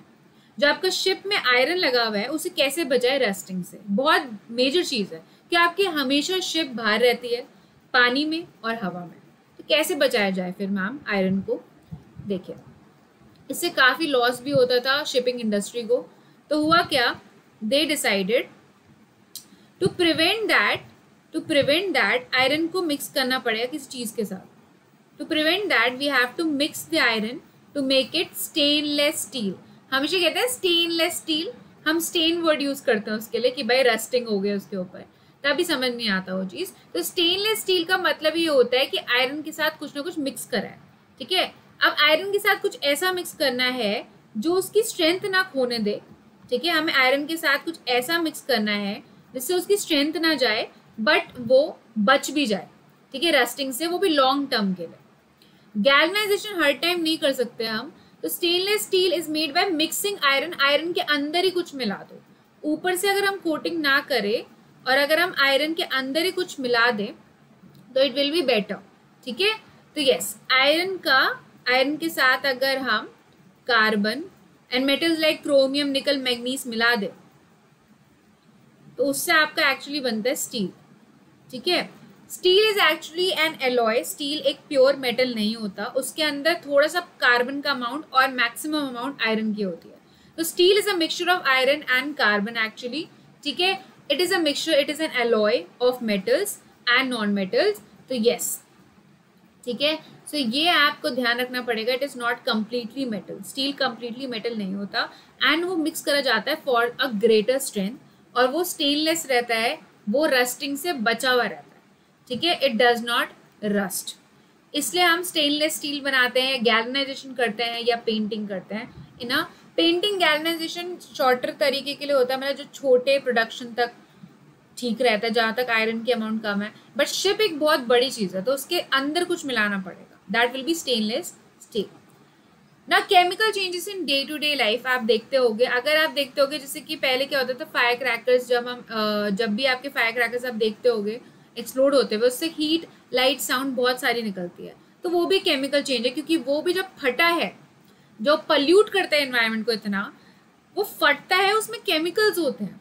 जो आपका शिप में आयरन लगा हुआ है उसे कैसे बचाए रस्टिंग से? बहुत मेजर चीज है कि आपकी हमेशा शिप बाहर रहती है पानी में और हवा में, तो कैसे बचाया जाए फिर मैम आयरन को? देखिए, इससे काफ़ी लॉस भी होता था शिपिंग इंडस्ट्री को. तो हुआ क्या, they decided to prevent that iron को मिक्स करना पड़ेगा किसी चीज़ के साथ. To prevent that we have to mix the iron to make it stainless steel. हमेशा कहते हैं स्टेनलेस स्टील, हम स्टेन वर्ड यूज़ करते हैं उसके लिए कि भाई रस्टिंग हो गया उसके ऊपर, तभी समझ नहीं आता वो चीज़. तो स्टेनलेस स्टील का मतलब ये होता है कि आयरन के साथ कुछ ना कुछ मिक्स करा है. ठीक है, अब आयरन के साथ कुछ ऐसा मिक्स करना है जो उसकी स्ट्रेंथ ना खोने दे. ठीक है, हमें आयरन के साथ कुछ ऐसा मिक्स करना है जिससे उसकी स्ट्रेंथ ना जाए बट वो बच भी जाए. ठीक है, रस्टिंग से, वो भी लॉन्ग टर्म के लिए. गैल्वनाइजेशन हर टाइम नहीं कर सकते हम, तो stainless steel is made by mixing iron, iron के अंदर ही कुछ मिला दो, ऊपर से अगर हम कोटिंग ना करें और अगर हम आयरन के अंदर ही कुछ मिला दें तो इट विल बी बेटर, ठीक है। तो यस, आयरन के साथ अगर हम carbon and metals like chromium, nickel, manganese मिला दें तो उससे आपका एक्चुअली बनता है स्टील, ठीक है। Steel is actually an alloy, steel एक प्योर मेटल नहीं होता, उसके अंदर थोड़ा सा कार्बन का अमाउंट और मैक्सिमम अमाउंट आयरन की होती है। तो steel is a mixture of iron and carbon actually, ठीक है। It is a mixture, it is an alloy of metals and non metals. तो यस, ठीक है, सो ये आपको ध्यान रखना पड़ेगा, it is not completely metal, steel completely metal नहीं होता एंड वो मिक्स करा जाता है फॉर अ ग्रेटर स्ट्रेंथ, और वो स्टेनलेस रहता है, वो रस्टिंग से बचा हुआ रहता है, ठीक है। इट डज नॉट रस्ट, इसलिए हम स्टेनलेस स्टील बनाते हैं, गैल्वनाइजेशन करते हैं या पेंटिंग करते हैं। In a painting galvanization shorter तरीके के लिए होता है, मतलब जो छोटे प्रोडक्शन तक ठीक रहता है, जहाँ तक आयरन की अमाउंट कम है, बट शिप एक बहुत बड़ी चीज़ है तो उसके अंदर कुछ मिलाना पड़ेगा, that will be stainless steel. ना chemical changes in day to day life आप देखते होगे, अगर आप देखते होगे जैसे कि पहले क्या होता था, फायर क्रैकर्स, जब भी आपके फायर क्रैकर्स आप देखते होगे एक्सप्लोड होते हुए, उससे हीट, लाइट, साउंड बहुत सारी निकलती है, तो वो भी केमिकल चेंज है, क्योंकि वो भी जब फटा है, जो पल्यूट करता है एनवायरनमेंट को इतना, वो फटता है, उसमें केमिकल्स होते हैं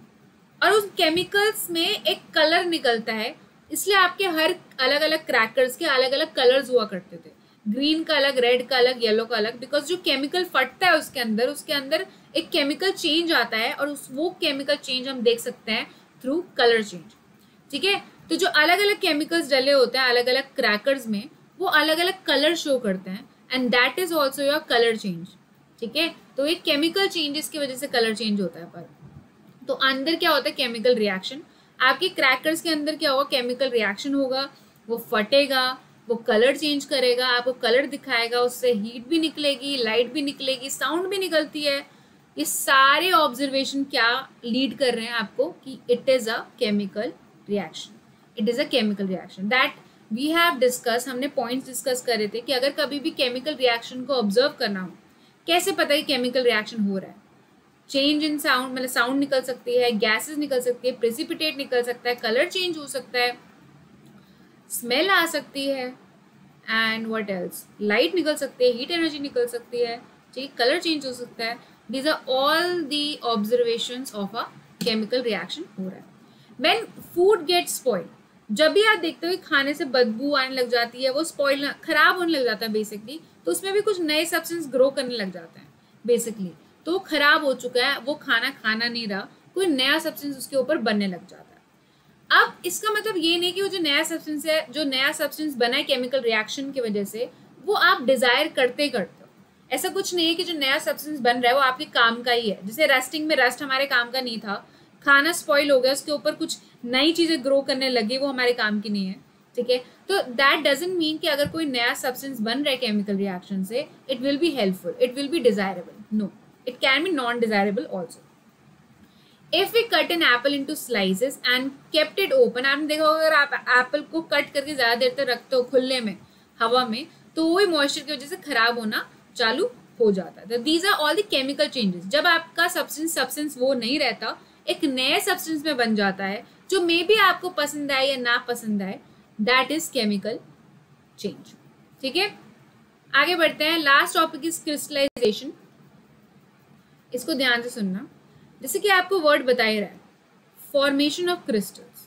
और उस केमिकल्स में एक कलर निकलता है, इसलिए आपके हर अलग अलग क्रैकर्स के अलग अलग कलर्स हुआ करते थे, ग्रीन का अलग, रेड का अलग, येलो का अलग, बिकॉज जो केमिकल फटता है उसके अंदर एक केमिकल चेंज आता है और वो केमिकल चेंज हम देख सकते हैं थ्रू कलर चेंज, ठीक है। तो जो अलग अलग केमिकल्स डले होते हैं अलग अलग क्रैकर्स में, वो अलग अलग कलर शो करते हैं and that is also your colour change, ठीक है। तो ये केमिकल चेंजेस की वजह से कलर चेंज होता है। पर तो अंदर क्या होता है, केमिकल रिएक्शन, आपके क्रैकर्स के अंदर क्या होगा, केमिकल रिएक्शन होगा, वो फटेगा, वो कलर चेंज करेगा, आपको कलर दिखाएगा, उससे हीट भी निकलेगी, लाइट भी निकलेगी, साउंड भी निकलती है। ये सारे ऑब्जर्वेशन क्या लीड कर रहे हैं आपको कि it is a chemical reaction, it is a chemical reaction that we have discuss. हमने पॉइंट्स डिस्कस करे थे कि अगर कभी भी केमिकल रिएक्शन को ऑब्जर्व करना हो, कैसे पता है केमिकल रिएक्शन हो रहा है, चेंज इन साउंड, मतलब साउंड निकल सकती है, गैसेस निकल सकती है, प्रेसिपिटेट निकल सकता है, कलर चेंज हो सकता है, स्मेल आ सकती है एंड व्हाट एल्स, लाइट निकल सकती है, हीट एनर्जी निकल सकती है, ठीक, कलर चेंज हो सकता है। These are all the observations of a chemical reaction हो रहा है। व्हेन फूड गेट्स स्पॉइल्ड, जब भी आप देखते हो खाने से बदबू आने लग जाती है, वो स्पॉइल, खराब होने लग जाता है बेसिकली, तो उसमें भी कुछ नए सब्सटेंस ग्रो करने लग जाते हैं बेसिकली, तो खराब हो चुका है, वो खाना खाना नहीं रहा, कोई नया सब्सटेंस उसके ऊपर बनने लग जाता है। अब इसका मतलब ये नहीं कि वो जो नया सब्सटेंस है, जो नया सब्सटेंस बना है केमिकल रिएक्शन की वजह से, वो आप डिज़ायर करते करते हो, ऐसा कुछ नहीं है कि जो नया सब्सटेंस बन रहा है वो आपके काम का ही है। जैसे रस्टिंग में रस्ट हमारे काम का नहीं था, खाना स्पॉइल हो गया, उसके ऊपर कुछ नई चीज़ें ग्रो करने लगी, वो हमारे काम की नहीं है, ठीक है। तो दैट डजेंट मीन कि अगर कोई नया सब्सटेंस बन रहा है केमिकल रिएक्शन से, it will be helpful, it will be desirable, no, it can be non-desirable also. If we cut an apple into slices and kept it open, आपने देखा होगा अगर आप एप्पल को कट करके ज़्यादा देर तक रखते हो खुले में, हवा में, तो वही मॉइस्चर की वजह से खराब होना चालू हो जाता है। तो these are all the chemical changes, जब आपका सब्सटेंस वो नहीं रहता, एक नए सब्सटेंस में बन जाता है, जो मे बी आपको पसंद आए या ना पसंद आए, दैट इज केमिकल चेंज, ठीक है। आगे बढ़ते हैं, लास्ट टॉपिक इज क्रिस्टलाइजेशन। इसको ध्यान से सुनना, जैसे कि आपको वर्ड बता ही रहा है, फॉर्मेशन ऑफ क्रिस्टल्स।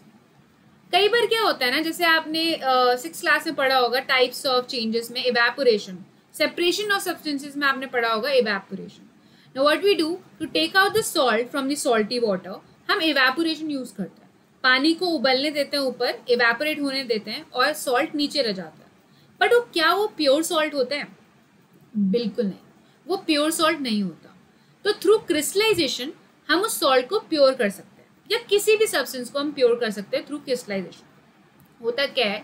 कई बार क्या होता है ना, जैसे आपने 6th क्लास में पढ़ा होगा टाइप्स ऑफ चेंजेस में, इवेपोरेशन, सेपरेशन ऑफ सब्सटेंसेस में आपने पढ़ा होगा evaporation. Now what we do to take out the salt from the salty water, हम इवेपोरेशन यूज करते हैं, पानी को उबलने देते हैं ऊपर, इवेपोरेट होने देते हैं और सॉल्ट नीचे रह जाता है। बट वो क्या वो प्योर सॉल्ट होते हैं? बिल्कुल नहीं, वो प्योर सॉल्ट नहीं होता। तो थ्रू क्रिस्टलाइजेशन हम उस सॉल्ट को प्योर कर सकते हैं, या किसी भी सब्सटेंस को हम प्योर कर सकते हैं थ्रू क्रिस्टलाइजेशन। होता क्या है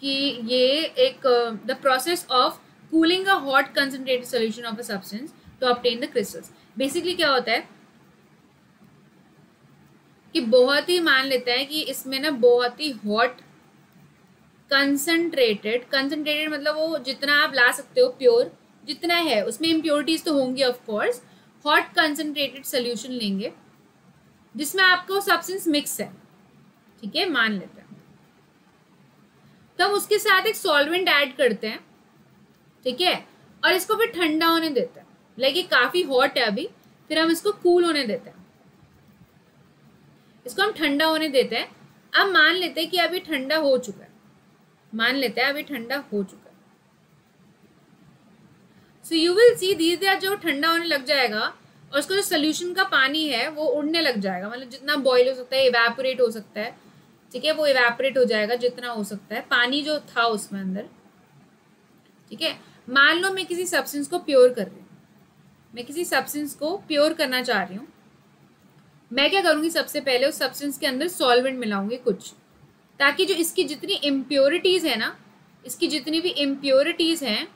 कि ये एक the process of cooling a hot concentrated solution of a substance to obtain the crystals. Basically क्या होता है कि बहुत ही, मान लेते हैं कि इसमें ना बहुत ही हॉट कंसनट्रेटेड मतलब वो जितना आप ला सकते हो प्योर जितना है, उसमें इम्प्योरिटीज तो होंगी ऑफकोर्स। हॉट कंसनट्रेटेड सोल्यूशन लेंगे जिसमें आपको सब्सटेंस मिक्स है, ठीक है, मान लेते हैं। तब उसके साथ एक सॉल्वेंट ऐड करते हैं, ठीक है, और इसको फिर ठंडा होने देते हैं। लाइक ये काफ़ी हॉट है अभी, फिर हम इसको कूल होने देते हैं, इसको हम ठंडा होने देते हैं। अब मान लेते हैं कि अभी ठंडा हो चुका है, मान लेते हैं अभी ठंडा हो चुका है। सो यू विल सी धीरे धीरे जो ठंडा होने लग जाएगा और उसका जो सोल्यूशन का पानी है वो उड़ने लग जाएगा, मतलब जितना बॉयल हो सकता है इवेपोरेट हो सकता है, ठीक है, वो इवेपोरेट हो जाएगा जितना हो सकता है पानी जो था उसमें अंदर, ठीक है। मान लो मैं किसी सब्सटेंस को प्योर कर रही हूँ, मैं किसी सब्सटेंस को प्योर करना चाह रही हूँ। मैं क्या करूँगी, सबसे पहले उस सब्सटेंस के अंदर सॉल्वेंट मिलाऊंगी कुछ, ताकि जो इसकी जितनी इम्प्योरिटीज़ है ना, इसकी जितनी भी इम्प्योरिटीज़ हैं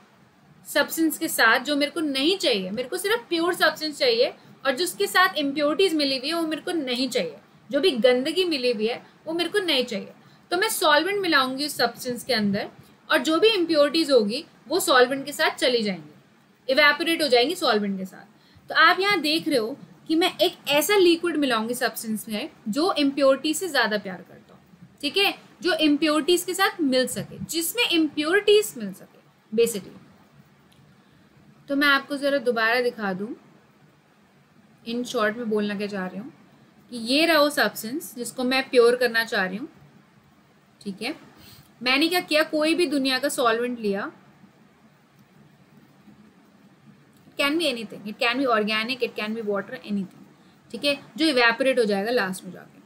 सब्सटेंस के साथ जो मेरे को नहीं चाहिए, मेरे को सिर्फ प्योर सब्सटेंस चाहिए, और जो उसके साथ इम्प्योरिटीज़ मिली हुई है वो मेरे को नहीं चाहिए, जो भी गंदगी मिली हुई है वो मेरे को नहीं चाहिए। तो मैं सॉल्वेंट मिलाऊंगी उस सब्सटेंस के अंदर, और जो भी इम्प्योरिटीज़ होगी वो सॉल्वेंट के साथ चली जाएंगी, इवेपोरेट हो जाएंगी सॉल्वेंट के साथ। तो आप यहाँ देख रहे हो कि मैं एक ऐसा लिक्विड मिलाऊंगी सब्सटेंस में जो इम्प्योरिटी से ज़्यादा प्यार करता हूँ, ठीक है, जो इम्प्योरिटीज़ के साथ मिल सके, जिसमें इम्प्योरिटीज़ मिल सके बेसिकली। तो मैं आपको ज़रा दोबारा दिखा दूँ, इन शॉर्ट में बोलना क्या चाह रही हूँ कि ये रहा वो सब्सटेंस जिसको मैं प्योर करना चाह रही हूँ, ठीक है। मैंने क्या किया, कोई भी दुनिया का सॉल्वेंट लिया, can be anything, it can be organic, it can be water, anything, ठीक है, जो इवेपोरेट हो जाएगा लास्ट में जाके।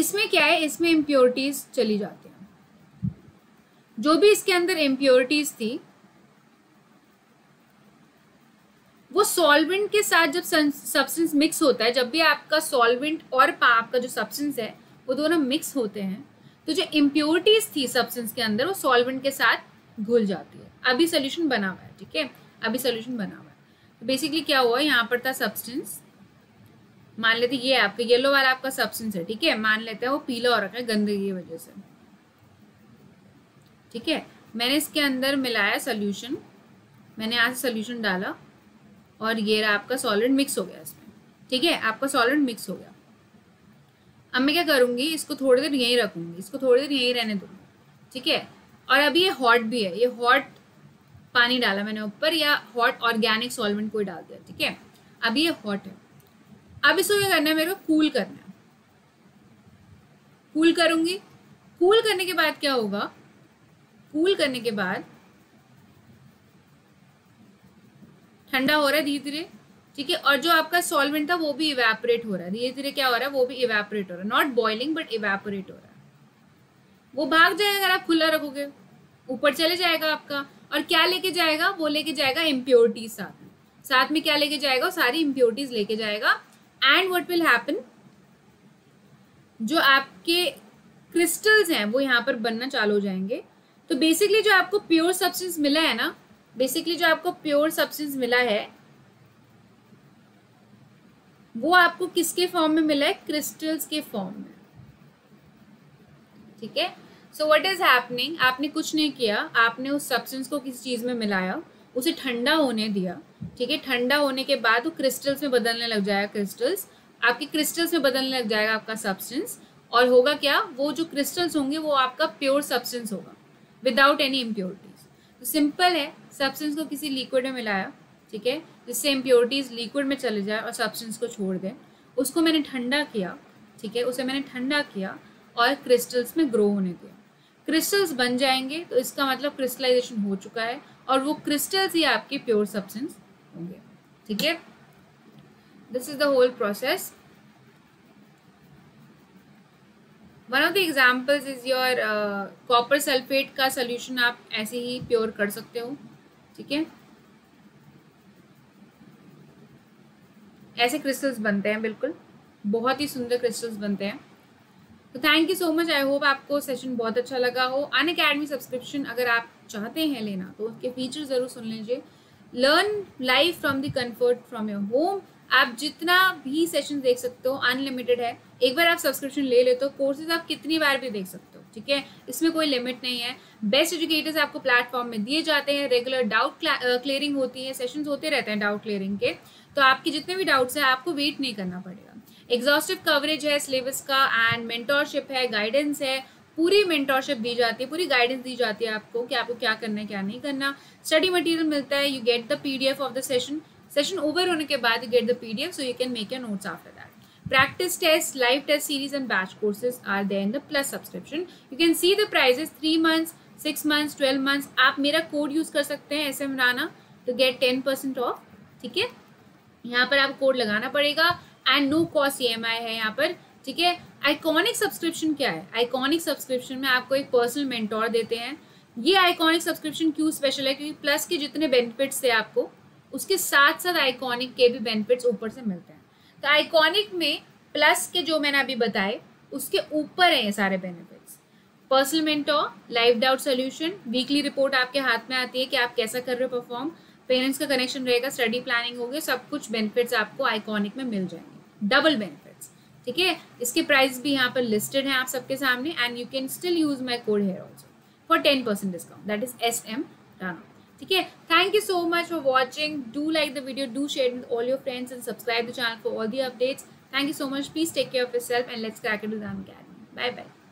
इसमें क्या है, इसमें इम्प्योरिटीज चली जाती हैं, जो भी इसके अंदर इम्प्योरिटीज थी वो सॉल्वेंट के साथ जब सब्सटेंस मिक्स होता है, जब भी आपका सॉल्वेंट और आपका जो सब्सटेंस है वो दोनों मिक्स होते हैं, तो जो इम्प्योरिटीज थी सब्सटेंस के अंदर वो सॉल्वेंट के साथ घुल जाती है। अभी सोल्यूशन बना हुआ है, ठीक है, अभी सोल्यूशन बना हुआ है। तो बेसिकली क्या हुआ, यहाँ पर था सब्सटेंस, मान लेते ये आपका येलो वाला आपका सब्सटेंस है, ठीक है, मान लेते हैं वो पीला हो रखा है गंदगी की वजह से, ठीक है। मैंने इसके अंदर मिलाया सोल्यूशन, मैंने यहाँ से सोल्यूशन डाला और ये रहा आपका सॉल्वेंट मिक्स हो गया इसमें, ठीक है, आपका सॉल्वेंट मिक्स हो गया। अब मैं क्या करूँगी, इसको थोड़ी देर यहीं रखूँगी, इसको थोड़ी देर यहीं रहने दूँगी, ठीक है। और अभी ये हॉट भी है, ये हॉट पानी डाला मैंने ऊपर, या हॉट ऑर्गेनिक सॉल्वेंट कोई डाल दिया, ठीक है, अभी ये हॉट है। अब इसको क्या करना है, मेरे को कूल करना है, कूल करूँगी। कूल करने के बाद क्या होगा, कूल करने के बाद ठंडा हो रहा है धीरे धीरे, ठीक है, और जो आपका सॉल्वेंट था वो भी इवेपोरेट हो रहा है धीरे धीरे। क्या हो रहा है, वो भी इवेपोरेट हो रहा है, नॉट बॉइलिंग बट इवेपोरेट हो रहा है। वो भाग जाएगा अगर आप खुला रखोगे, ऊपर चले जाएगा आपका, और क्या लेके जाएगा, वो लेके जाएगा इम्प्योरिटीज साथ में, साथ में क्या लेके जाएगा, वो सारी इम्प्योरिटीज लेके जाएगा। एंड व्हाट विल हैपन, जो आपके क्रिस्टल्स हैं वो यहाँ पर बनना चालू हो जाएंगे। तो बेसिकली जो आपको प्योर सब्सटेंस मिला है ना, बेसिकली जो आपको प्योर सब्सटेंस मिला है वो आपको किसके फॉर्म में मिला है, क्रिस्टल्स के फॉर्म में, ठीक है। सो व्हाट इज हैपनिंग, आपने कुछ नहीं किया, आपने उस सब्सटेंस को किसी चीज़ में मिलाया, उसे ठंडा होने दिया, ठीक है, ठंडा होने के बाद वो क्रिस्टल्स में बदलने लग जाएगा, क्रिस्टल्स आपके क्रिस्टल्स में बदलने लग जाएगा आपका सब्सटेंस। और होगा क्या, वो जो क्रिस्टल्स होंगे वो आपका प्योर सब्सटेंस होगा विदाउट एनी इम्प्योरिटीज। तो सिंपल है, सब्सटेंस को किसी लिक्विड में मिलाया, ठीक है, जिससे इम्प्योरिटीज़ लिक्विड में चले जाए और सब्सटेंस को छोड़ दें। उसको मैंने ठंडा किया, ठीक है, उसे मैंने ठंडा किया और क्रिस्टल्स में ग्रो होने दिया, क्रिस्टल्स बन जाएंगे। तो इसका मतलब क्रिस्टलाइजेशन हो चुका है और वो क्रिस्टल्स ही आपके प्योर सब्सटेंस होंगे, ठीक है। This is the whole process. One of the examples is your copper sulphate का सोल्यूशन, आप ऐसे ही प्योर कर सकते हो, ठीक है, ऐसे क्रिस्टल्स बनते हैं, बिल्कुल बहुत ही सुंदर क्रिस्टल्स बनते हैं। तो thank you so much, I hope आपको सेशन बहुत अच्छा लगा हो। अनअकैडमी सब्सक्रिप्शन अगर आप चाहते हैं लेना तो उसके फीचर ज़रूर सुन लीजिए। Learn life from the comfort from your home आप जितना भी सेशन देख सकते हो, अनलिमिटेड है। एक बार आप सब्सक्रिप्शन ले लेते हो, कोर्सेज आप कितनी बार भी देख सकते हो, ठीक है। इसमें कोई लिमिट नहीं है। बेस्ट एजुकेटर्स आपको प्लेटफॉर्म में दिए जाते हैं, रेगुलर डाउट क्लियरिंग होती है, सेशंस होते रहते हैं डाउट क्लियरिंग के, तो आपके जितने भी डाउट्स हैं आपको वेट नहीं करना पड़ेगा। एग्जॉस्टिव कवरेज है सिलेबस का, एंड मेंटोरशिप है, गाइडेंस है, पूरी मेंटोरशिप दी जाती है, पूरी गाइडेंस दी जाती है आपको कि आपको क्या करना है क्या नहीं करना। स्टडी मटेरियल मिलता है, you get the PDF of the session, session over होने के बाद you get the PDF so you can make your notes after that. Practice test, live test series and batch courses are there in the plus subscription. You can see the prices 3 months, 6 months, 12 months। आप मेरा code use कर सकते हैं SMRANA to get 10% of, ठीक है। यहाँ पर आपको कोड लगाना पड़ेगा। एंड नो कॉस्ट EMI है यहाँ पर, ठीक है। आइकॉनिक सब्सक्रिप्शन क्या है? आइकॉनिक सब्सक्रिप्शन में आपको एक पर्सनल मेंटोर देते हैं। ये आइकॉनिक सब्सक्रिप्शन क्यों स्पेशल है? क्योंकि प्लस के जितने बेनिफिट्स थे आपको, उसके साथ साथ आइकॉनिक के भी बेनिफिट्स ऊपर से मिलते हैं। तो आइकॉनिक में प्लस के जो मैंने अभी बताए उसके ऊपर है ये सारे benefits. Personal mentor, live doubt solution, weekly report आपके हाथ में आती है कि आप कैसा कर रहे हो परफॉर्म, पेरेंट्स का कनेक्शन रहेगा, स्टडी प्लानिंग होगी, सब कुछ बेनिफिट्स आपको आइकॉनिक में मिल जाएंगे, डबल बेनिफिट्स, ठीक है। इसके प्राइस भी यहाँ पर लिस्टेड हैं आप सबके सामने। And you can still use my code here also for 10% discount, that is SMRANA, ठीक है। Thank you so much for watching. Do like the video, do share with all your friends and subscribe the channel for all the updates. Thank you so much. Please take care of yourself and let's crack it with Unacademy। Bye bye.